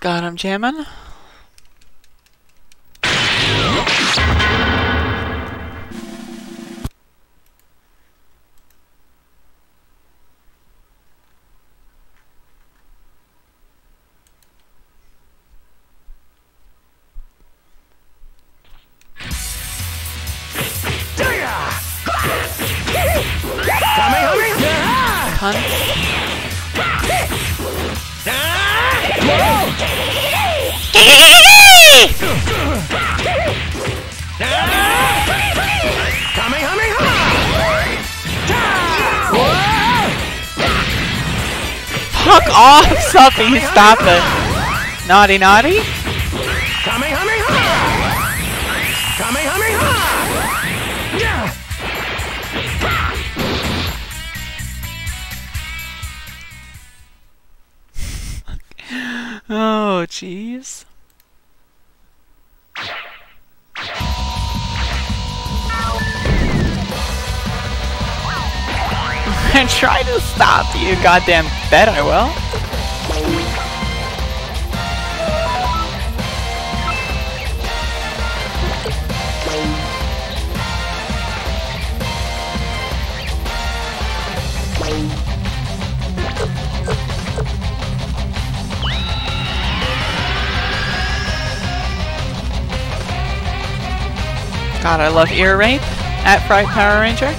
God, I'm jamming. Fuck off, Suffy! Stop it! Naughty, naughty! Oh, jeez. I try to stop you, goddamn bet I will. God, I love ear rape at Fried Power Ranger.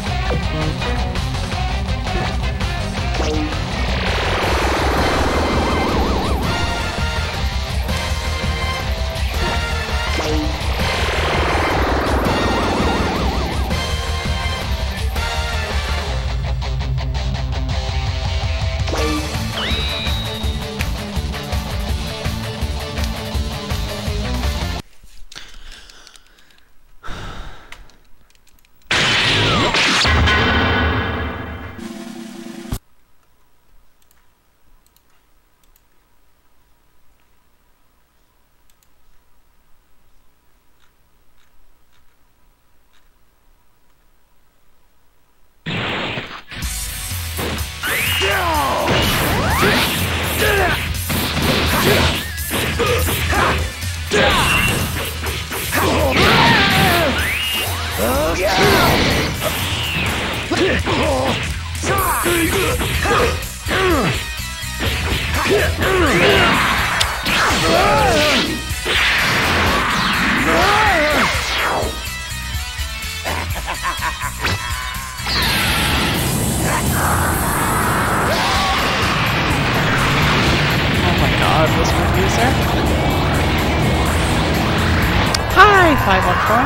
five on four.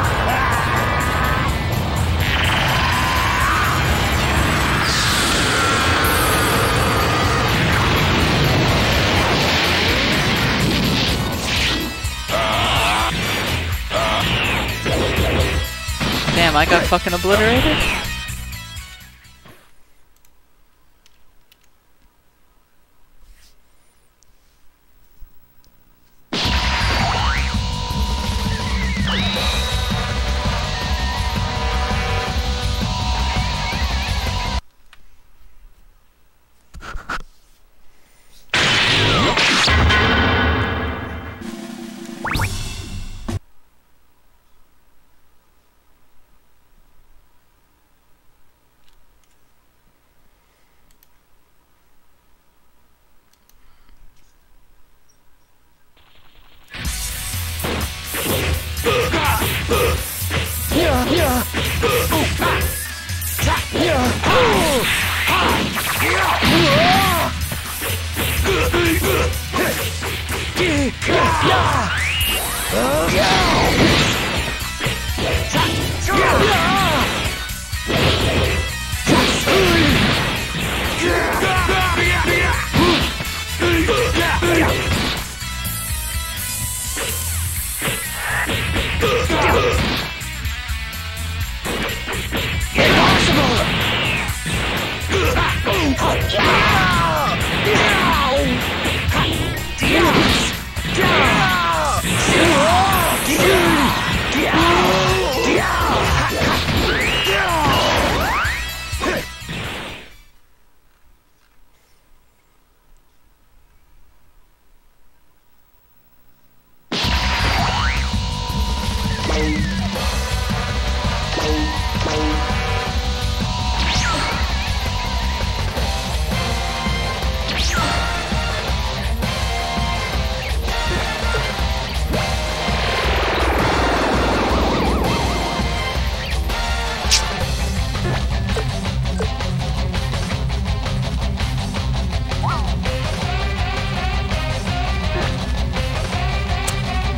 Damn, I got fucking obliterated.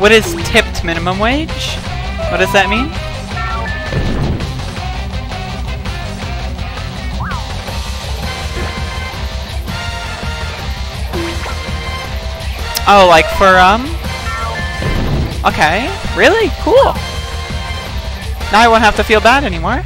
What is tipped minimum wage? What does that mean? Oh, like for, um... okay, really? Cool! Now I won't have to feel bad anymore.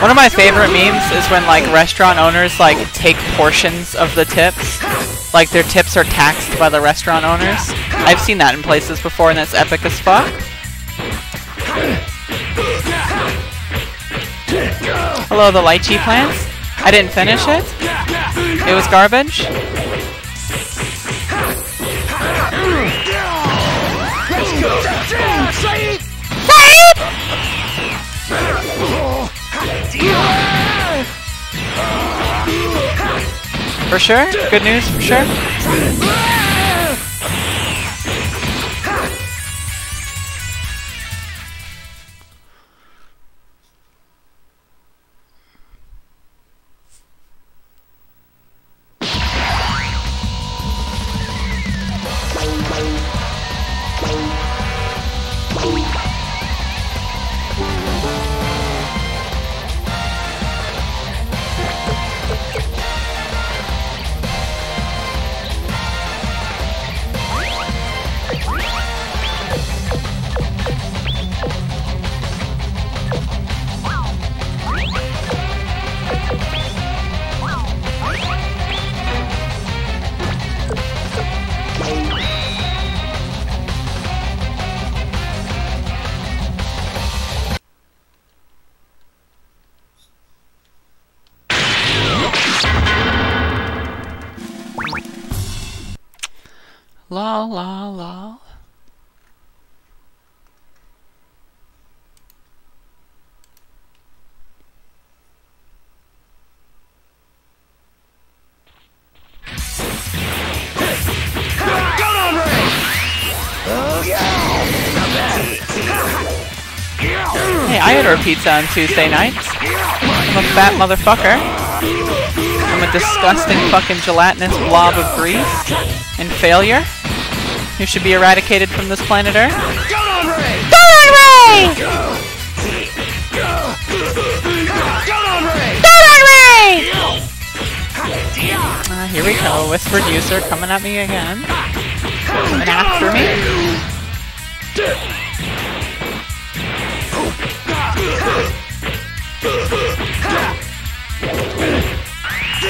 One of my favorite memes is when like restaurant owners like take portions of the tips. Like their tips are taxed by the restaurant owners. I've seen that in places before and that's epic as fuck. Hello, the lychee plants. I didn't finish it. It was garbage. For sure? Good news, for sure? La la la. Hey, I order a pizza on Tuesday nights. I'm a fat motherfucker. I'm a disgusting fucking gelatinous blob of grease and failure who should be eradicated from this planet Earth. Donald J. Donald J. Uh, here we go. Whispered user coming at me again. Coming after me. Get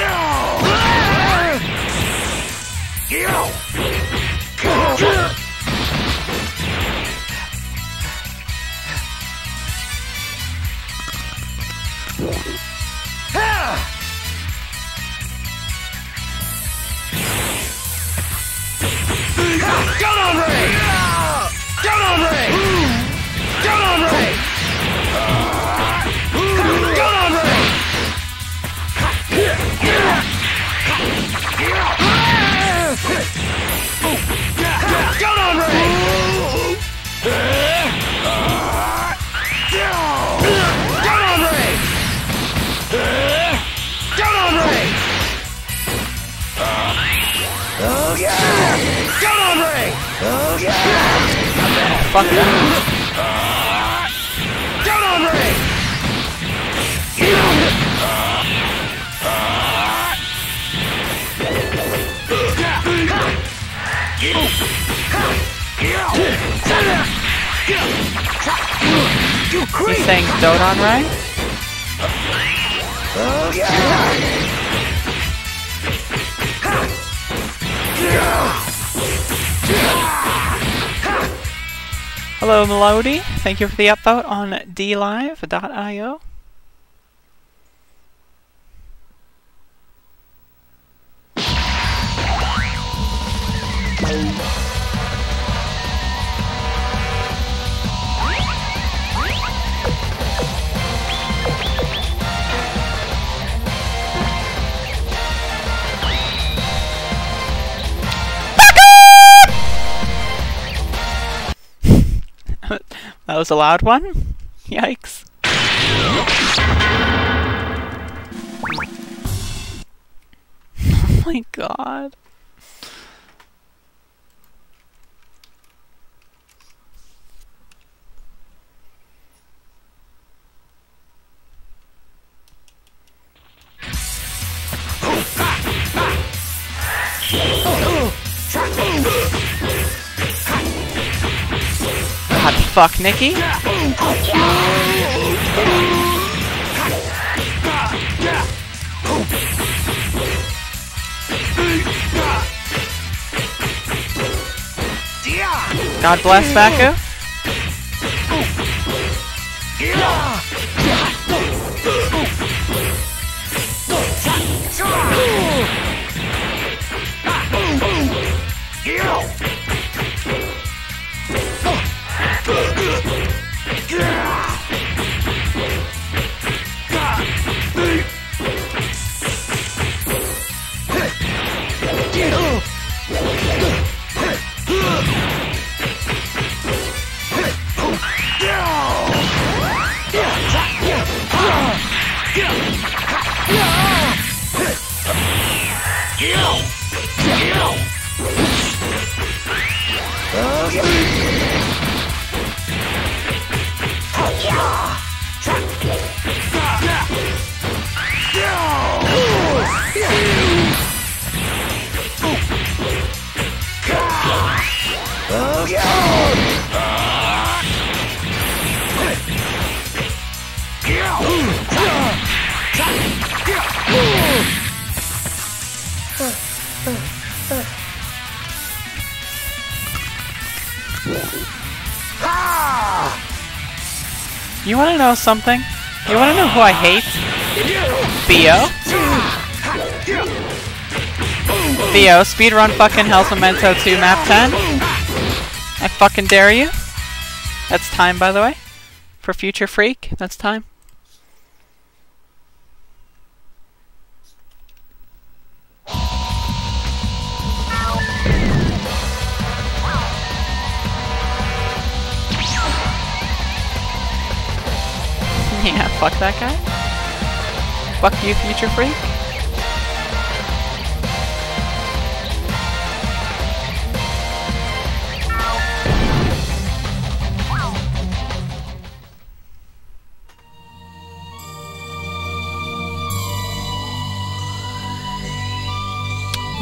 on Ray! Get on Ray! Get on Ray! Get on Ray! Get on Ray! Get on Ray! Get on Ray! Oh yeah! Get on, Ray! Oh, yeah! Oh, fuck that. Uh, Get on, Ray! Get on! You sang Dodon, right? Oh, yeah! Hello, Melody. Thank you for the upvote on d live dot i o. That was a loud one? Yikes. Oh my god. God, fuck, Nikki. God bless Baku. You wanna know something? You wanna know who I hate? Vio? Vio, speedrun fucking Hell's Memento two map ten. I fucking dare you. That's time, by the way. For Future Freak, that's time. Yeah, fuck that guy. Fuck you, Future Freak.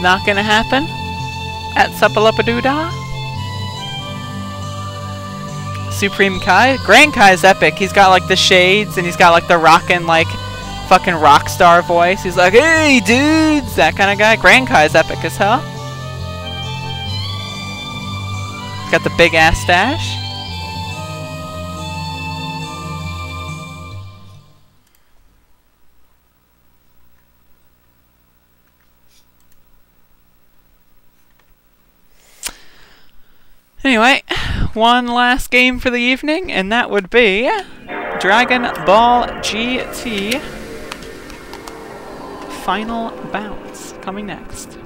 Not gonna happen. At Suppaloopadoodah. Supreme Kai? Grand Kai's epic. He's got like the shades and he's got like the rockin' like fucking rock star voice. He's like, hey dudes! That kind of guy. Grand Kai's epic as hell. He's got the big ass stash. Anyway, one last game for the evening, and that would be Dragon Ball G T Final Bounce, coming next.